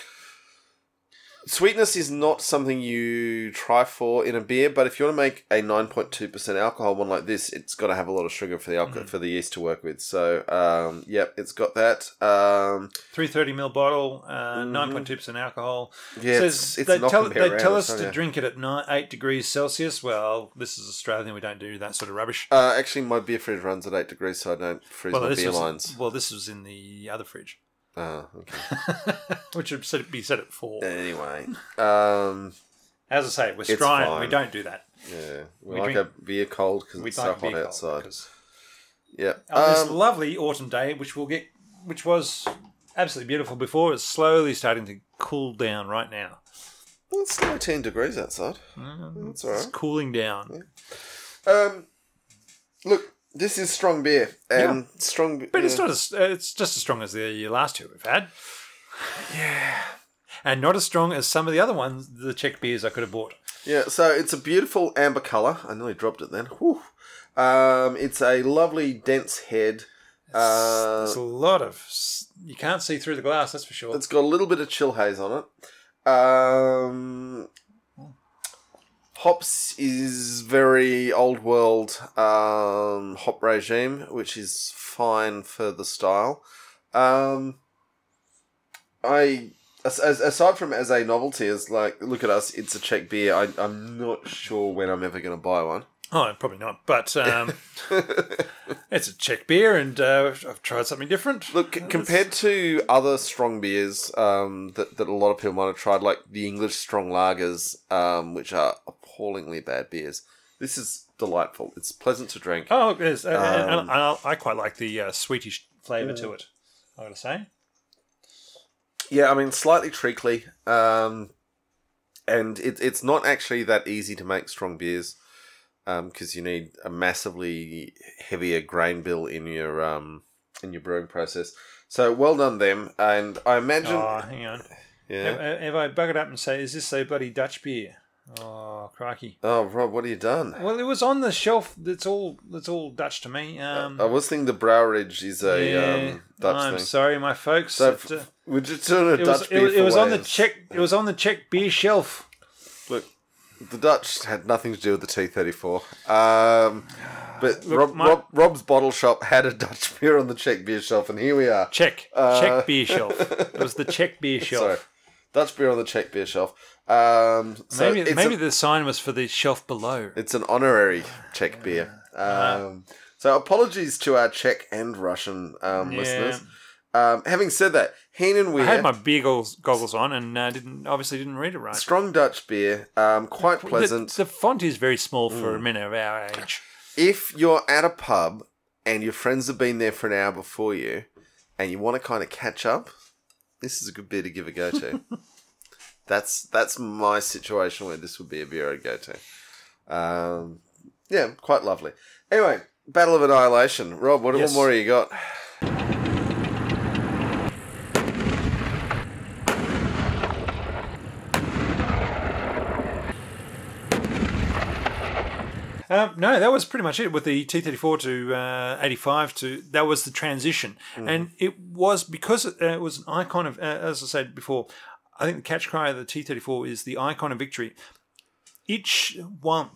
sweetness is not something you try for in a beer. But if you want to make a nine point two percent alcohol one like this, it's got to have a lot of sugar for the alcohol, mm. for the yeast to work with. So, um, yep, it's got that. Um, Three thirty mil bottle, uh, nine point two percent alcohol. Yeah, so it's, it's they tell, they tell us to yeah. drink it at nine, eight degrees Celsius. Well, this is Australian; we don't do that sort of rubbish. Uh, actually, my beer fridge runs at eight degrees, so I don't freeze well, my beer was, lines. Well, this was in the other fridge. Oh, okay. Which would be set at four. Anyway. Um, As I say, we're striving. We don't do that. Yeah. We, we like drink, a beer cold because it's so hot outside. Yeah. On um, this lovely autumn day, which we'll get, which was absolutely beautiful before, it's slowly starting to cool down right now. Well, it's nineteen degrees outside. Mm, That's all right. It's cooling down. Yeah. Um, look. This is strong beer, and yeah. strong, but yeah. it's not as it's just as strong as the last two we've had. Yeah, and not as strong as some of the other ones, the Czech beers I could have bought. Yeah, so it's a beautiful amber color. I nearly dropped it then. Whew. Um, it's a lovely dense head. It's, uh, it's a lot of you can't see through the glass. That's for sure. It's got a little bit of chill haze on it. Um. Hops is very old world um, hop regime, which is fine for the style. Um, I as, as, aside from as a novelty, as like look at us, it's a Czech beer. I, I'm not sure when I'm ever going to buy one. Oh, probably not. But um, it's a Czech beer, and uh, I've tried something different. Look, uh, compared it's... to other strong beers um, that that a lot of people might have tried, like the English strong lagers, um, which are appallingly bad beers. This is delightful. It's pleasant to drink. Oh, it is. Um, and, and I, I quite like the uh, sweetish flavour mm. to it, I gotta say. Yeah, I mean, slightly treacly, um, and it, it's not actually that easy to make strong beers. Because um, you need a massively heavier grain bill in your um in your brewing process, so well done them. And I imagine. Oh, hang on. Yeah. Have, have I buggered up and say, is this a bloody Dutch beer? Oh, crikey. Oh, Rob, what have you done? Well, it was on the shelf. That's all. That's all Dutch to me. Um, I was thinking the Brouwerage is a yeah, um, Dutch I'm thing. I'm sorry, my folks. So it, uh, we're just doing a Dutch was, beer. It, for it was on the Czech. It was on the Czech beer shelf. Look. The Dutch had nothing to do with the T thirty-four. Um, but Look, Rob, my... Rob, Rob's bottle shop had a Dutch beer on the Czech beer shelf, and here we are. Czech. Uh... Czech beer shelf. It was the Czech beer shelf. Sorry. Dutch beer on the Czech beer shelf. Um, so maybe maybe a... the sign was for the shelf below. It's an honorary Czech yeah. beer. Um, uh-huh. So apologies to our Czech and Russian um, yeah. listeners. Um, having said that, heen and weir. I had my beer goggles on and uh, didn't obviously didn't read it right. Strong Dutch beer, um, quite pleasant. The, the font is very small for mm. a men of our age. If you're at a pub and your friends have been there for an hour before you, and you want to kind of catch up, this is a good beer to give a go to. that's that's my situation where this would be a beer I'd go to. Um, yeah, quite lovely. Anyway, Battle of Annihilation. Rob, what, yes. what more have you got? Um, no, that was pretty much it with the T thirty-four to uh, eighty-five. To that was the transition, mm-hmm. and it was because it, uh, it was an icon of, uh, as I said before, I think the catch cry of the T thirty-four is the icon of victory. Each one,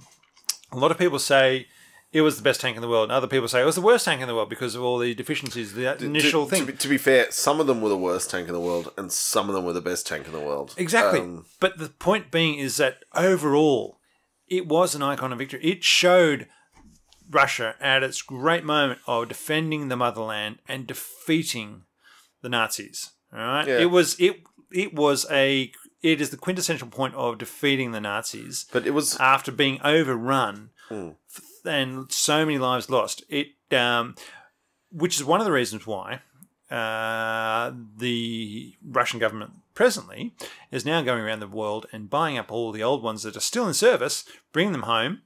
a lot of people say it was the best tank in the world, and other people say it was the worst tank in the world because of all the deficiencies. The initial to, to, thing. To be, to be fair, some of them were the worst tank in the world, and some of them were the best tank in the world. Exactly, um, but the point being is that overall, it was an icon of victory. It showed Russia at its great moment of defending the motherland and defeating the Nazis. All right, yeah. it was it it was a it is the quintessential point of defeating the Nazis. But it was after being overrun mm. and so many lives lost. It um, which is one of the reasons why uh, the Russian government presently is now going around the world and buying up all the old ones that are still in service, bringing them home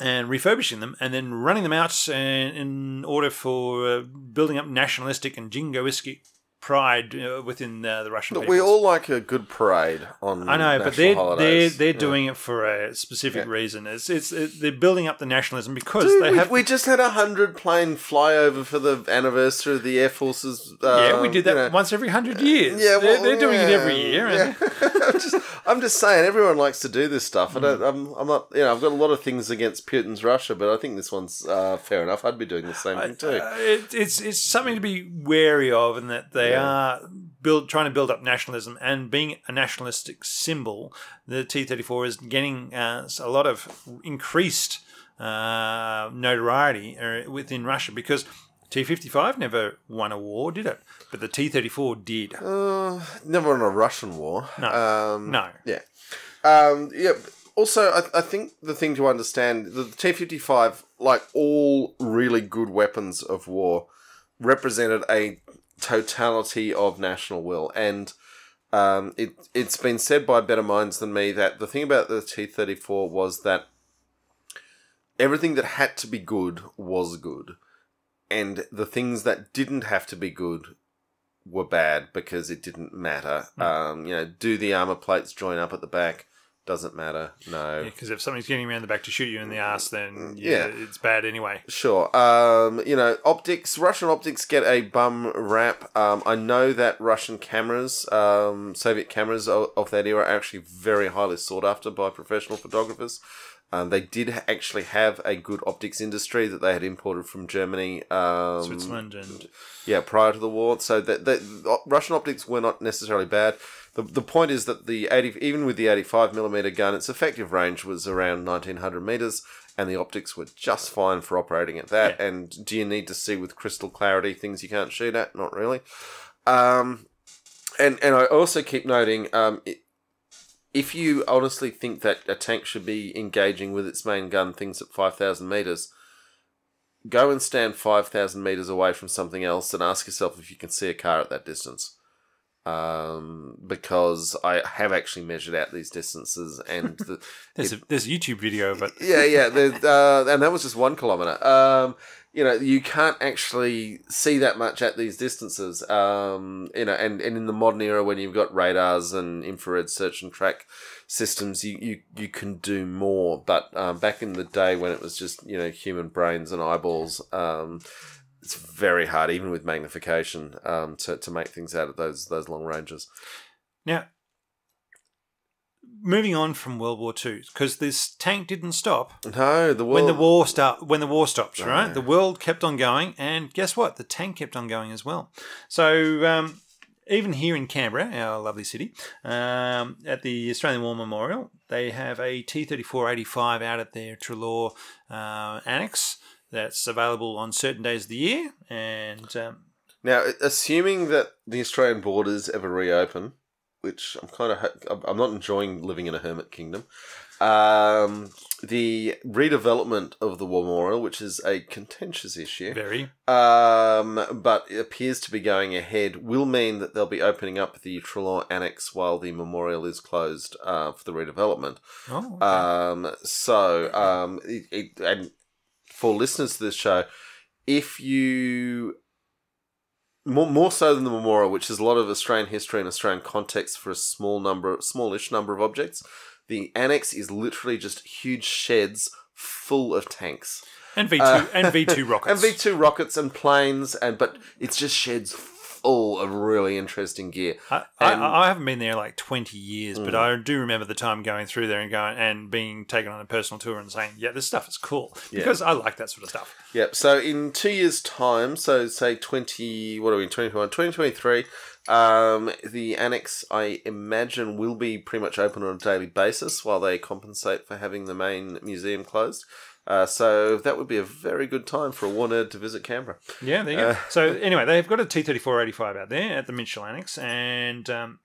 and refurbishing them and then running them out in, in order for uh, building up nationalistic and jingoistic pride uh, within uh, the Russian people. We all like a good parade on I know, but they're, they're, they're doing yeah. it for a specific yeah. reason. It's, it's it, they're building up the nationalism because Dude, they we, have... We just had a hundred plane flyover for the anniversary of the Air Force's... Uh, yeah, we did that you know, once every hundred years. Yeah, well, They're, they're doing yeah, it every year. And yeah. I'm, just, I'm just saying, everyone likes to do this stuff. I don't, I'm, I'm not, you know, I've got a lot of things against Putin's Russia, but I think this one's uh, fair enough. I'd be doing the same I, thing too. Uh, it, it's, it's something to be wary of in that they... They are build, trying to build up nationalism and being a nationalistic symbol. The T thirty-four is getting uh, a lot of increased uh, notoriety within Russia because T fifty-five never won a war, did it? But the T thirty-four did. Uh, never won a Russian war. No. Um, no. Yeah. Um, yeah. Also, I, I think the thing to understand, the T fifty-five, like all really good weapons of war, represented a... totality of national will, and um, it, it's been said by better minds than me that the thing about the T thirty-four was that everything that had to be good was good, and the things that didn't have to be good were bad because it didn't matter. Mm. Um, you know, do the armor plates join up at the back? Doesn't matter, no. Because yeah, if something's getting around the back to shoot you in the ass, then yeah, yeah. it's bad anyway. Sure. Um, you know, optics, Russian optics get a bum rap. Um, I know that Russian cameras, um, Soviet cameras of, of that era are actually very highly sought after by professional photographers. Um, they did actually have a good optics industry that they had imported from Germany. Um, Switzerland and... Yeah, prior to the war. So that, that Russian optics were not necessarily bad. The, the point is that the eighty, even with the eighty-five millimeter gun, its effective range was around nineteen hundred meters, and the optics were just fine for operating at that. Yeah. And do you need to see with crystal clarity things you can't shoot at? Not really. Um, and, and I also keep noting, um, it, if you honestly think that a tank should be engaging with its main gun things at five thousand meters, go and stand five thousand meters away from something else and ask yourself if you can see a car at that distance. Um, because I have actually measured out these distances, and the, there's, it, a, there's a YouTube video of it. yeah, yeah, uh, and that was just one kilometer. Um, you know, you can't actually see that much at these distances. Um, you know, and and in the modern era, when you've got radars and infrared search and track systems, you you you can do more. But um, back in the day when it was just you know human brains and eyeballs, um. It's very hard, even with magnification, um, to, to make things out of those those long ranges. Now, moving on from World War Two, because this tank didn't stop. No, the world... when the war start when the war stops, no. right? The world kept on going, and guess what? The tank kept on going as well. So um, even here in Canberra, our lovely city, um, at the Australian War Memorial, they have a T thirty-four eighty-five out at their Treloar uh, annex. That's available on certain days of the year. And um, now, assuming that the Australian borders ever reopen, which I'm kind of, I'm not enjoying living in a hermit kingdom. Um, the redevelopment of the war memorial, which is a contentious issue, very, um, but it appears to be going ahead, will mean that they'll be opening up the Treloar Annex while the memorial is closed uh, for the redevelopment. Oh, okay. Um, so, um, it, it, and for listeners to this show, if you more more so than the memorial, which is a lot of Australian history and Australian context for a small number, smallish number of objects. The annex is literally just huge sheds full of tanks and V two uh, and V two rockets and V two rockets and planes, and but it's just sheds full of really interesting gear. I, and, I, I haven't been there in like twenty years, mm. but I do remember the time going through there and going and being taken on a personal tour and saying, "Yeah, this stuff is cool," because yeah. I like that sort of stuff. Yep. Yeah. So in two years' time, so say twenty, what are we in twenty twenty-one, twenty twenty-three. Um, the annex, I imagine, will be pretty much open on a daily basis while they compensate for having the main museum closed. Uh, so that would be a very good time for a war nerd to visit Canberra. Yeah, there you uh, go. So anyway, they've got a T thirty-four eighty-five out there at the Mitchell Annex, and um,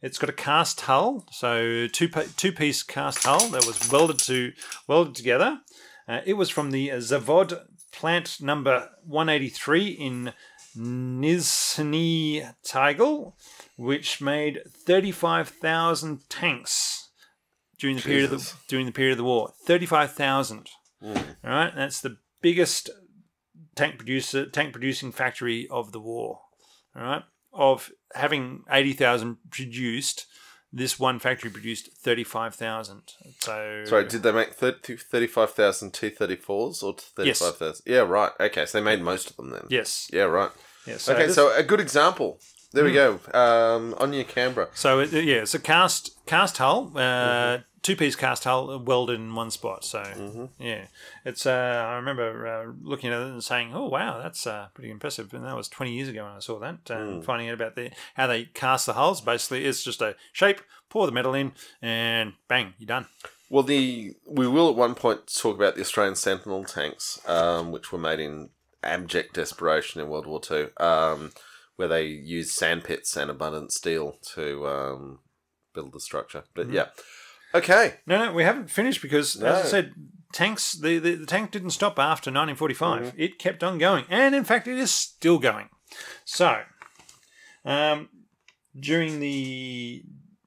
it's got a cast hull, so two two piece cast hull that was welded to welded together. Uh, it was from the Zavod plant number one eighty-three in Nizhny Tagil, which made thirty-five thousand tanks during the Jesus. period of the during the period of the war. thirty-five thousand. Mm. All right, that's the biggest tank producer tank producing factory of the war. All right, of having eighty thousand produced, this one factory produced thirty-five thousand. So sorry, did they make thirty-five thousand T thirty-fours or thirty-five thousand? Yes. Yeah, right. Okay, so they made most of them then. Yes. Yeah, right. Yeah, so okay, this... so a good example. There mm. we go. Um, on your Canberra. So, it, yeah, it's a cast, cast hull, uh, mm-hmm. two-piece cast hull welded in one spot. So, mm-hmm. yeah. it's. Uh, I remember uh, looking at it and saying, oh, wow, that's uh, pretty impressive. And that was twenty years ago when I saw that. And mm. finding out about the, how they cast the hulls. Basically, it's just a shape, pour the metal in, and bang, you're done. Well, the we will at one point talk about the Australian Sentinel tanks, um, which were made in abject desperation in World War Two, um, where they used sandpits and abundant steel to um, build the structure. But mm-hmm. yeah, okay. No, no, we haven't finished because, no. as I said, tanks. The, the the tank didn't stop after nineteen forty-five. Mm-hmm. It kept on going, and in fact, it is still going. So, um, during the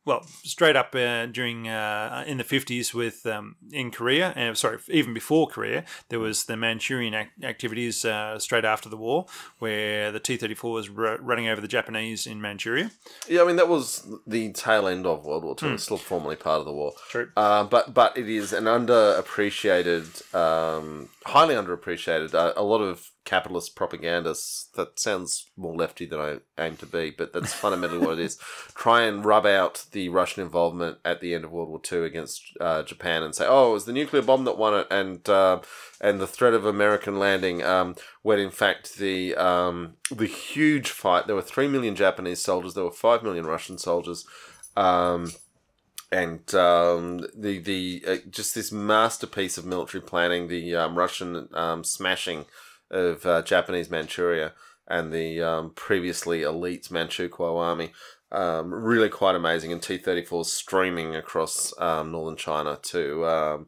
Well, straight up uh, during uh, in the fifties with um, in Korea, and uh, sorry, even before Korea, there was the Manchurian act activities uh, straight after the war, where the T thirty-four was r running over the Japanese in Manchuria. Yeah, I mean that was the tail end of World War Two. Mm. It's still formally part of the war. True, uh, but but it is an underappreciated, um, highly underappreciated. Uh, a lot of capitalist propagandists. That sounds more lefty than I aim to be, but that's fundamentally what it is. Try and rub out the Russian involvement at the end of World War Two against uh, Japan and say, oh, it was the nuclear bomb that won it, and uh, and the threat of American landing, um, when in fact the um, the huge fight, there were three million Japanese soldiers, there were five million Russian soldiers, um, and um, the, the uh, just this masterpiece of military planning, the um, Russian um, smashing of uh, Japanese Manchuria and the um, previously elite Manchukuo army. Um, really quite amazing. And T thirty-fours streaming across um, northern China to, um,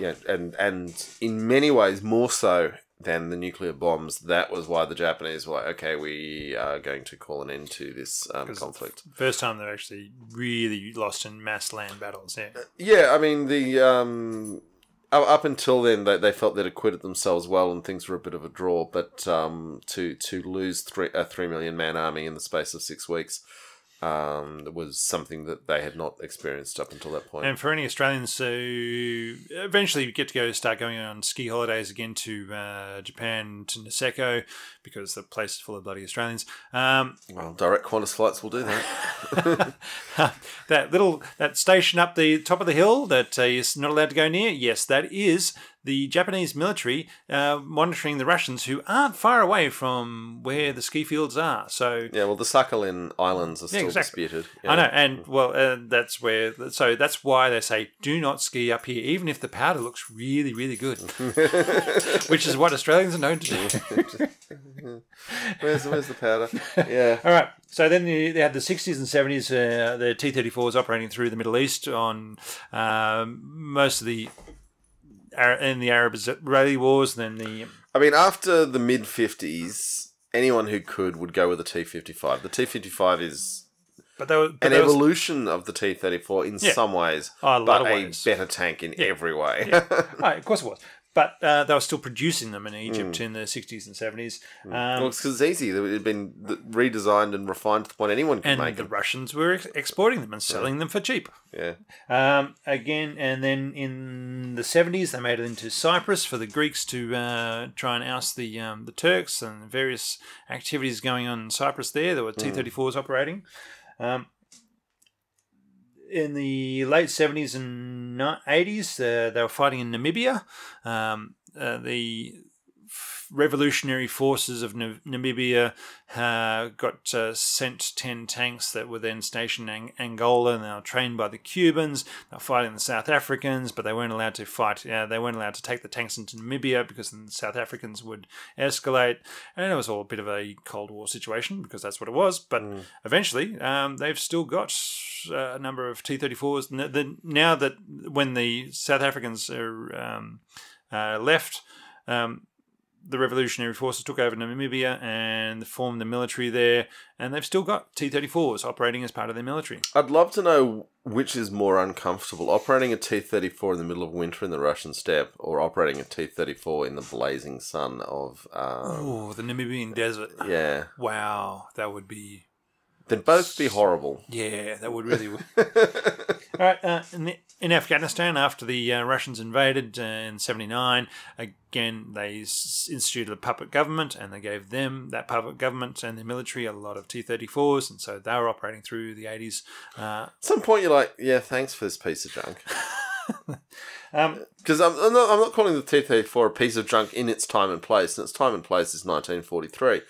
yeah, and, and in many ways more so than the nuclear bombs. That was why the Japanese were like, okay, we are going to call an end to this um, conflict. First time they've actually really lost in mass land battles, yeah. Yeah, I mean, the... Um, Up until then, they, they felt they'd acquitted themselves well and things were a bit of a draw, but um, to to lose three, a three million man army in the space of six weeks um, was something that they had not experienced up until that point. And for any Australians who eventually get to go start going on ski holidays again to uh, Japan, to Niseko, because the place is full of bloody Australians. Um, well, direct Qantas flights will do that. that little that station up the top of the hill that uh, you're not allowed to go near. Yes, that is the Japanese military uh, monitoring the Russians, who aren't far away from where the ski fields are. So yeah, well, the Sakhalin Islands are still yeah, exactly. disputed. You know? I know, and well, uh, that's where. So that's why they say do not ski up here, even if the powder looks really, really good, which is what Australians are known to do. where's where's the powder? Yeah. All right. So then they had the sixties and seventies. Uh, the T thirty-fours operating through the Middle East on um, most of the. In the Arab-Israeli wars, then the... I mean, after the mid-fifties, anyone who could would go with the T fifty-five. The T fifty-five is but there was, but an there evolution was... of the T thirty-four in yeah. some ways, oh, a lot but of ways. a better tank in yeah. every way. Yeah. Oh, of course it was. But uh, they were still producing them in Egypt mm. in the sixties and seventies. Um, well, it's because it's easy. It had been redesigned and refined to the point anyone could make it. And the Russians were ex exporting them and selling yeah. them for cheap. Yeah. Um, again, and then in the seventies, they made it into Cyprus for the Greeks to uh, try and oust the um, the Turks, and various activities going on in Cyprus there. There were T thirty-fours mm. operating. Um, in the late seventies and eighties, uh, they were fighting in Namibia. Um, uh, the revolutionary forces of N Namibia uh, got uh, sent ten tanks that were then stationed in Angola, and they were trained by the Cubans. They were fighting the South Africans, but they weren't allowed to fight. Uh, they weren't allowed to take the tanks into Namibia because then the South Africans would escalate. And it was all a bit of a Cold War situation, because that's what it was. But mm. eventually, um, they've still got a number of T thirty-fours. Now that when the South Africans are um, uh, left, um, the revolutionary forces took over Namibia and formed the military there, and they've still got T thirty-fours operating as part of their military. I'd love to know which is more uncomfortable, operating a T thirty-four in the middle of winter in the Russian steppe, or operating a T thirty-four in the blazing sun of... Um, oh, the Namibian desert. Yeah. Wow, that would be... They'd both be horrible. Yeah, that would really work. All right, uh, in, the, in Afghanistan, after the uh, Russians invaded uh, in seventy-nine, again, they s instituted a puppet government, and they gave them, that puppet government and their military, a lot of T thirty-fours, and so they were operating through the eighties. Uh, At some point, you're like, yeah, thanks for this piece of junk. Because um, I'm, I'm, not, I'm not calling the T thirty-four a piece of junk in its time and place, and its time and place is nineteen forty-three.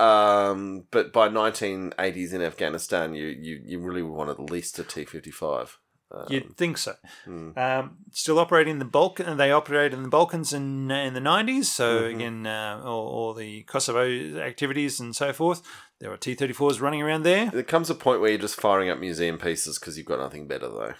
Um, but by nineteen eighties in Afghanistan, you, you, you really would want at least a T fifty-five. Um, You'd think so. Mm. Um, still operating in the Balkan, they operated in the Balkans in in the nineties. So mm-hmm. again, uh, all, all the Kosovo activities and so forth. There are T thirty-fours running around there. There comes a point where you're just firing up museum pieces because you've got nothing better, though.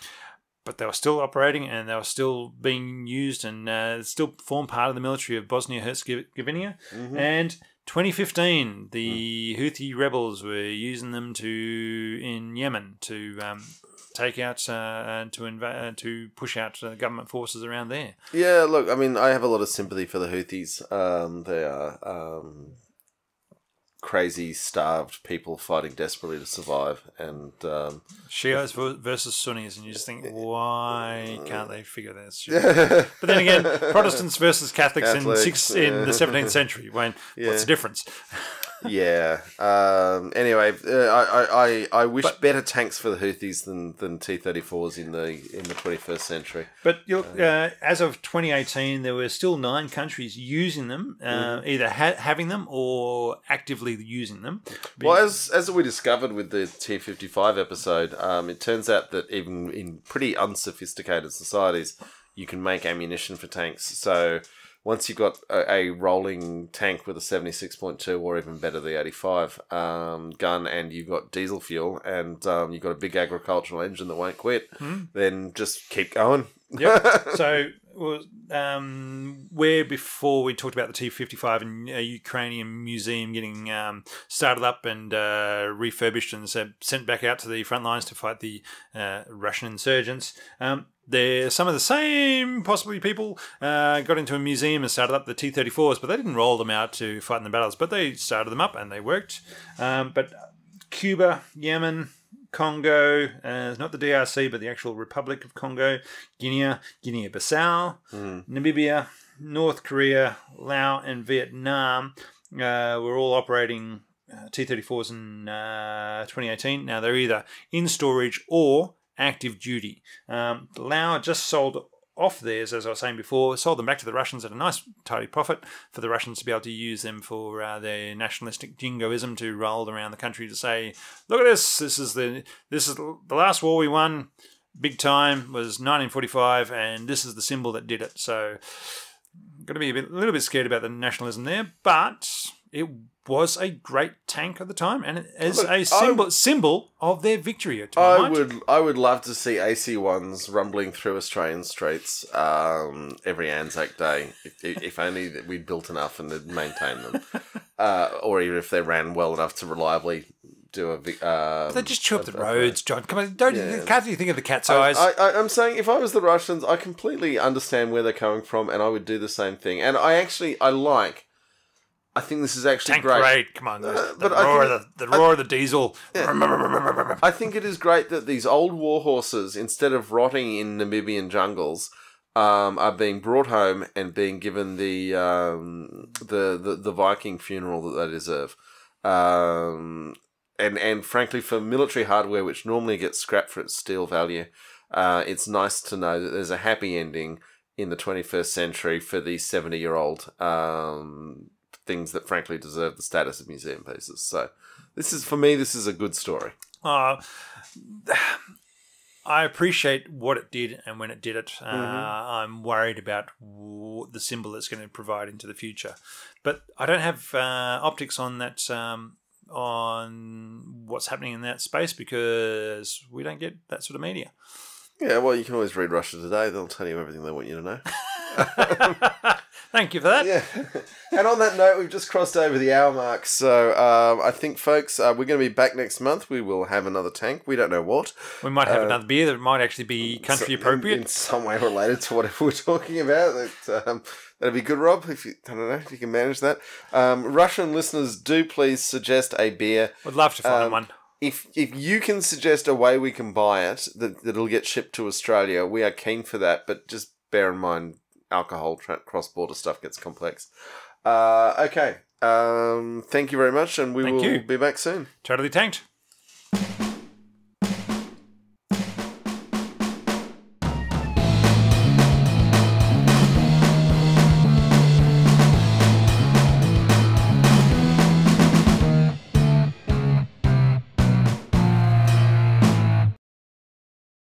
But they were still operating, and they were still being used, and uh, still form part of the military of Bosnia Herzegovina. Mm-hmm. And twenty fifteen, the mm. Houthi rebels were using them to in Yemen to um, take out uh, to inv to push out uh, government forces around there. Yeah, look, I mean, I have a lot of sympathy for the Houthis. Um, they are um, crazy, starved people fighting desperately to survive, and um, Shias versus Sunnis, and you just think, why can't they figure that shit? But then again, Protestants versus Catholics, Catholics in six yeah. in the seventeenth century. Wayne, yeah. what's the difference? yeah. Um, anyway, uh, I, I I wish but, better tanks for the Houthis than than T thirty-fours in the in the twenty-first century. But you look, uh, uh, as of twenty eighteen, there were still nine countries using them, uh, mm-hmm. either ha having them or actively using them. Well, as as we discovered with the T fifty-five episode, um, it turns out that even in pretty unsophisticated societies, you can make ammunition for tanks. So once you've got a, a rolling tank with a seventy-six point two, or even better, the eighty-five um, gun, and you've got diesel fuel, and um, you've got a big agricultural engine that won't quit, hmm. then just keep going. Yep. So um, where before we talked about the T fifty-five and a Ukrainian museum getting um, started up and uh, refurbished and sent back out to the front lines to fight the uh, Russian insurgents, um, There, some of the same, possibly, people uh, got into a museum and started up the T thirty-fours, but they didn't roll them out to fight in the battles, but they started them up and they worked. Um, but Cuba, Yemen, Congo, uh, not the D R C, but the actual Republic of Congo, Guinea, Guinea-Bissau, mm. Namibia, North Korea, Laos, and Vietnam uh, were all operating uh, T thirty-fours in uh, twenty eighteen. Now, they're either in storage or active duty. Um, Laos just sold off theirs, as I was saying before, sold them back to the Russians at a nice tidy profit for the Russians to be able to use them for uh, their nationalistic jingoism to roll around the country to say, look at this, this is the this is the last war we won big time was nineteen forty-five, and this is the symbol that did it. So I'm going to be a, bit, a little bit scared about the nationalism there, but it was a great tank at the time, and as a symbol I, symbol of their victory. To I mind. would I would love to see A C ones rumbling through Australian streets um, every Anzac Day, if, if only that we'd built enough and maintained them, uh, or even if they ran well enough to reliably do a. Um, they just chew up the roads, John. Come on, don't yeah. can't you think of the cat's I, eyes? I, I, I'm saying, if I was the Russians, I completely understand where they're coming from, and I would do the same thing. And I actually I like. I think this is actually Tank great. Parade. Come on, the, uh, the, roar, think, of the, the roar I, of the diesel. Yeah. I think it is great that these old war horses, instead of rotting in Namibian jungles, um, are being brought home and being given the um, the, the the Viking funeral that they deserve. Um, and and frankly, for military hardware, which normally gets scrapped for its steel value, uh, it's nice to know that there's a happy ending in the twenty-first century for the seventy-year-old. Um, things that frankly deserve the status of museum pieces. So this is, for me, this is a good story. Uh, I appreciate what it did and when it did it. Mm-hmm. uh, I'm worried about the symbol it's going to provide into the future, but I don't have uh, optics on that, um, on what's happening in that space, because we don't get that sort of media. Yeah, well, you can always read Russia Today. They'll tell you everything they want you to know. Thank you for that. Yeah. And on that note, we've just crossed over the hour mark. So uh, I think, folks, uh, we're going to be back next month. We will have another tank. We don't know what. We might have uh, another beer that might actually be country so, appropriate. In, in some way related to whatever we're talking about. That, um, that'd be good, Rob, if you, I don't know, if you can manage that. Um, Russian listeners, do please suggest a beer. I'd love to find um, one. If if you can suggest a way we can buy it that, that'll get shipped to Australia, we are keen for that. But just bear in mind, alcohol, cross-border stuff gets complex. Uh, okay. Um, thank you very much, and we thank will you. be back soon. Totally Tanked.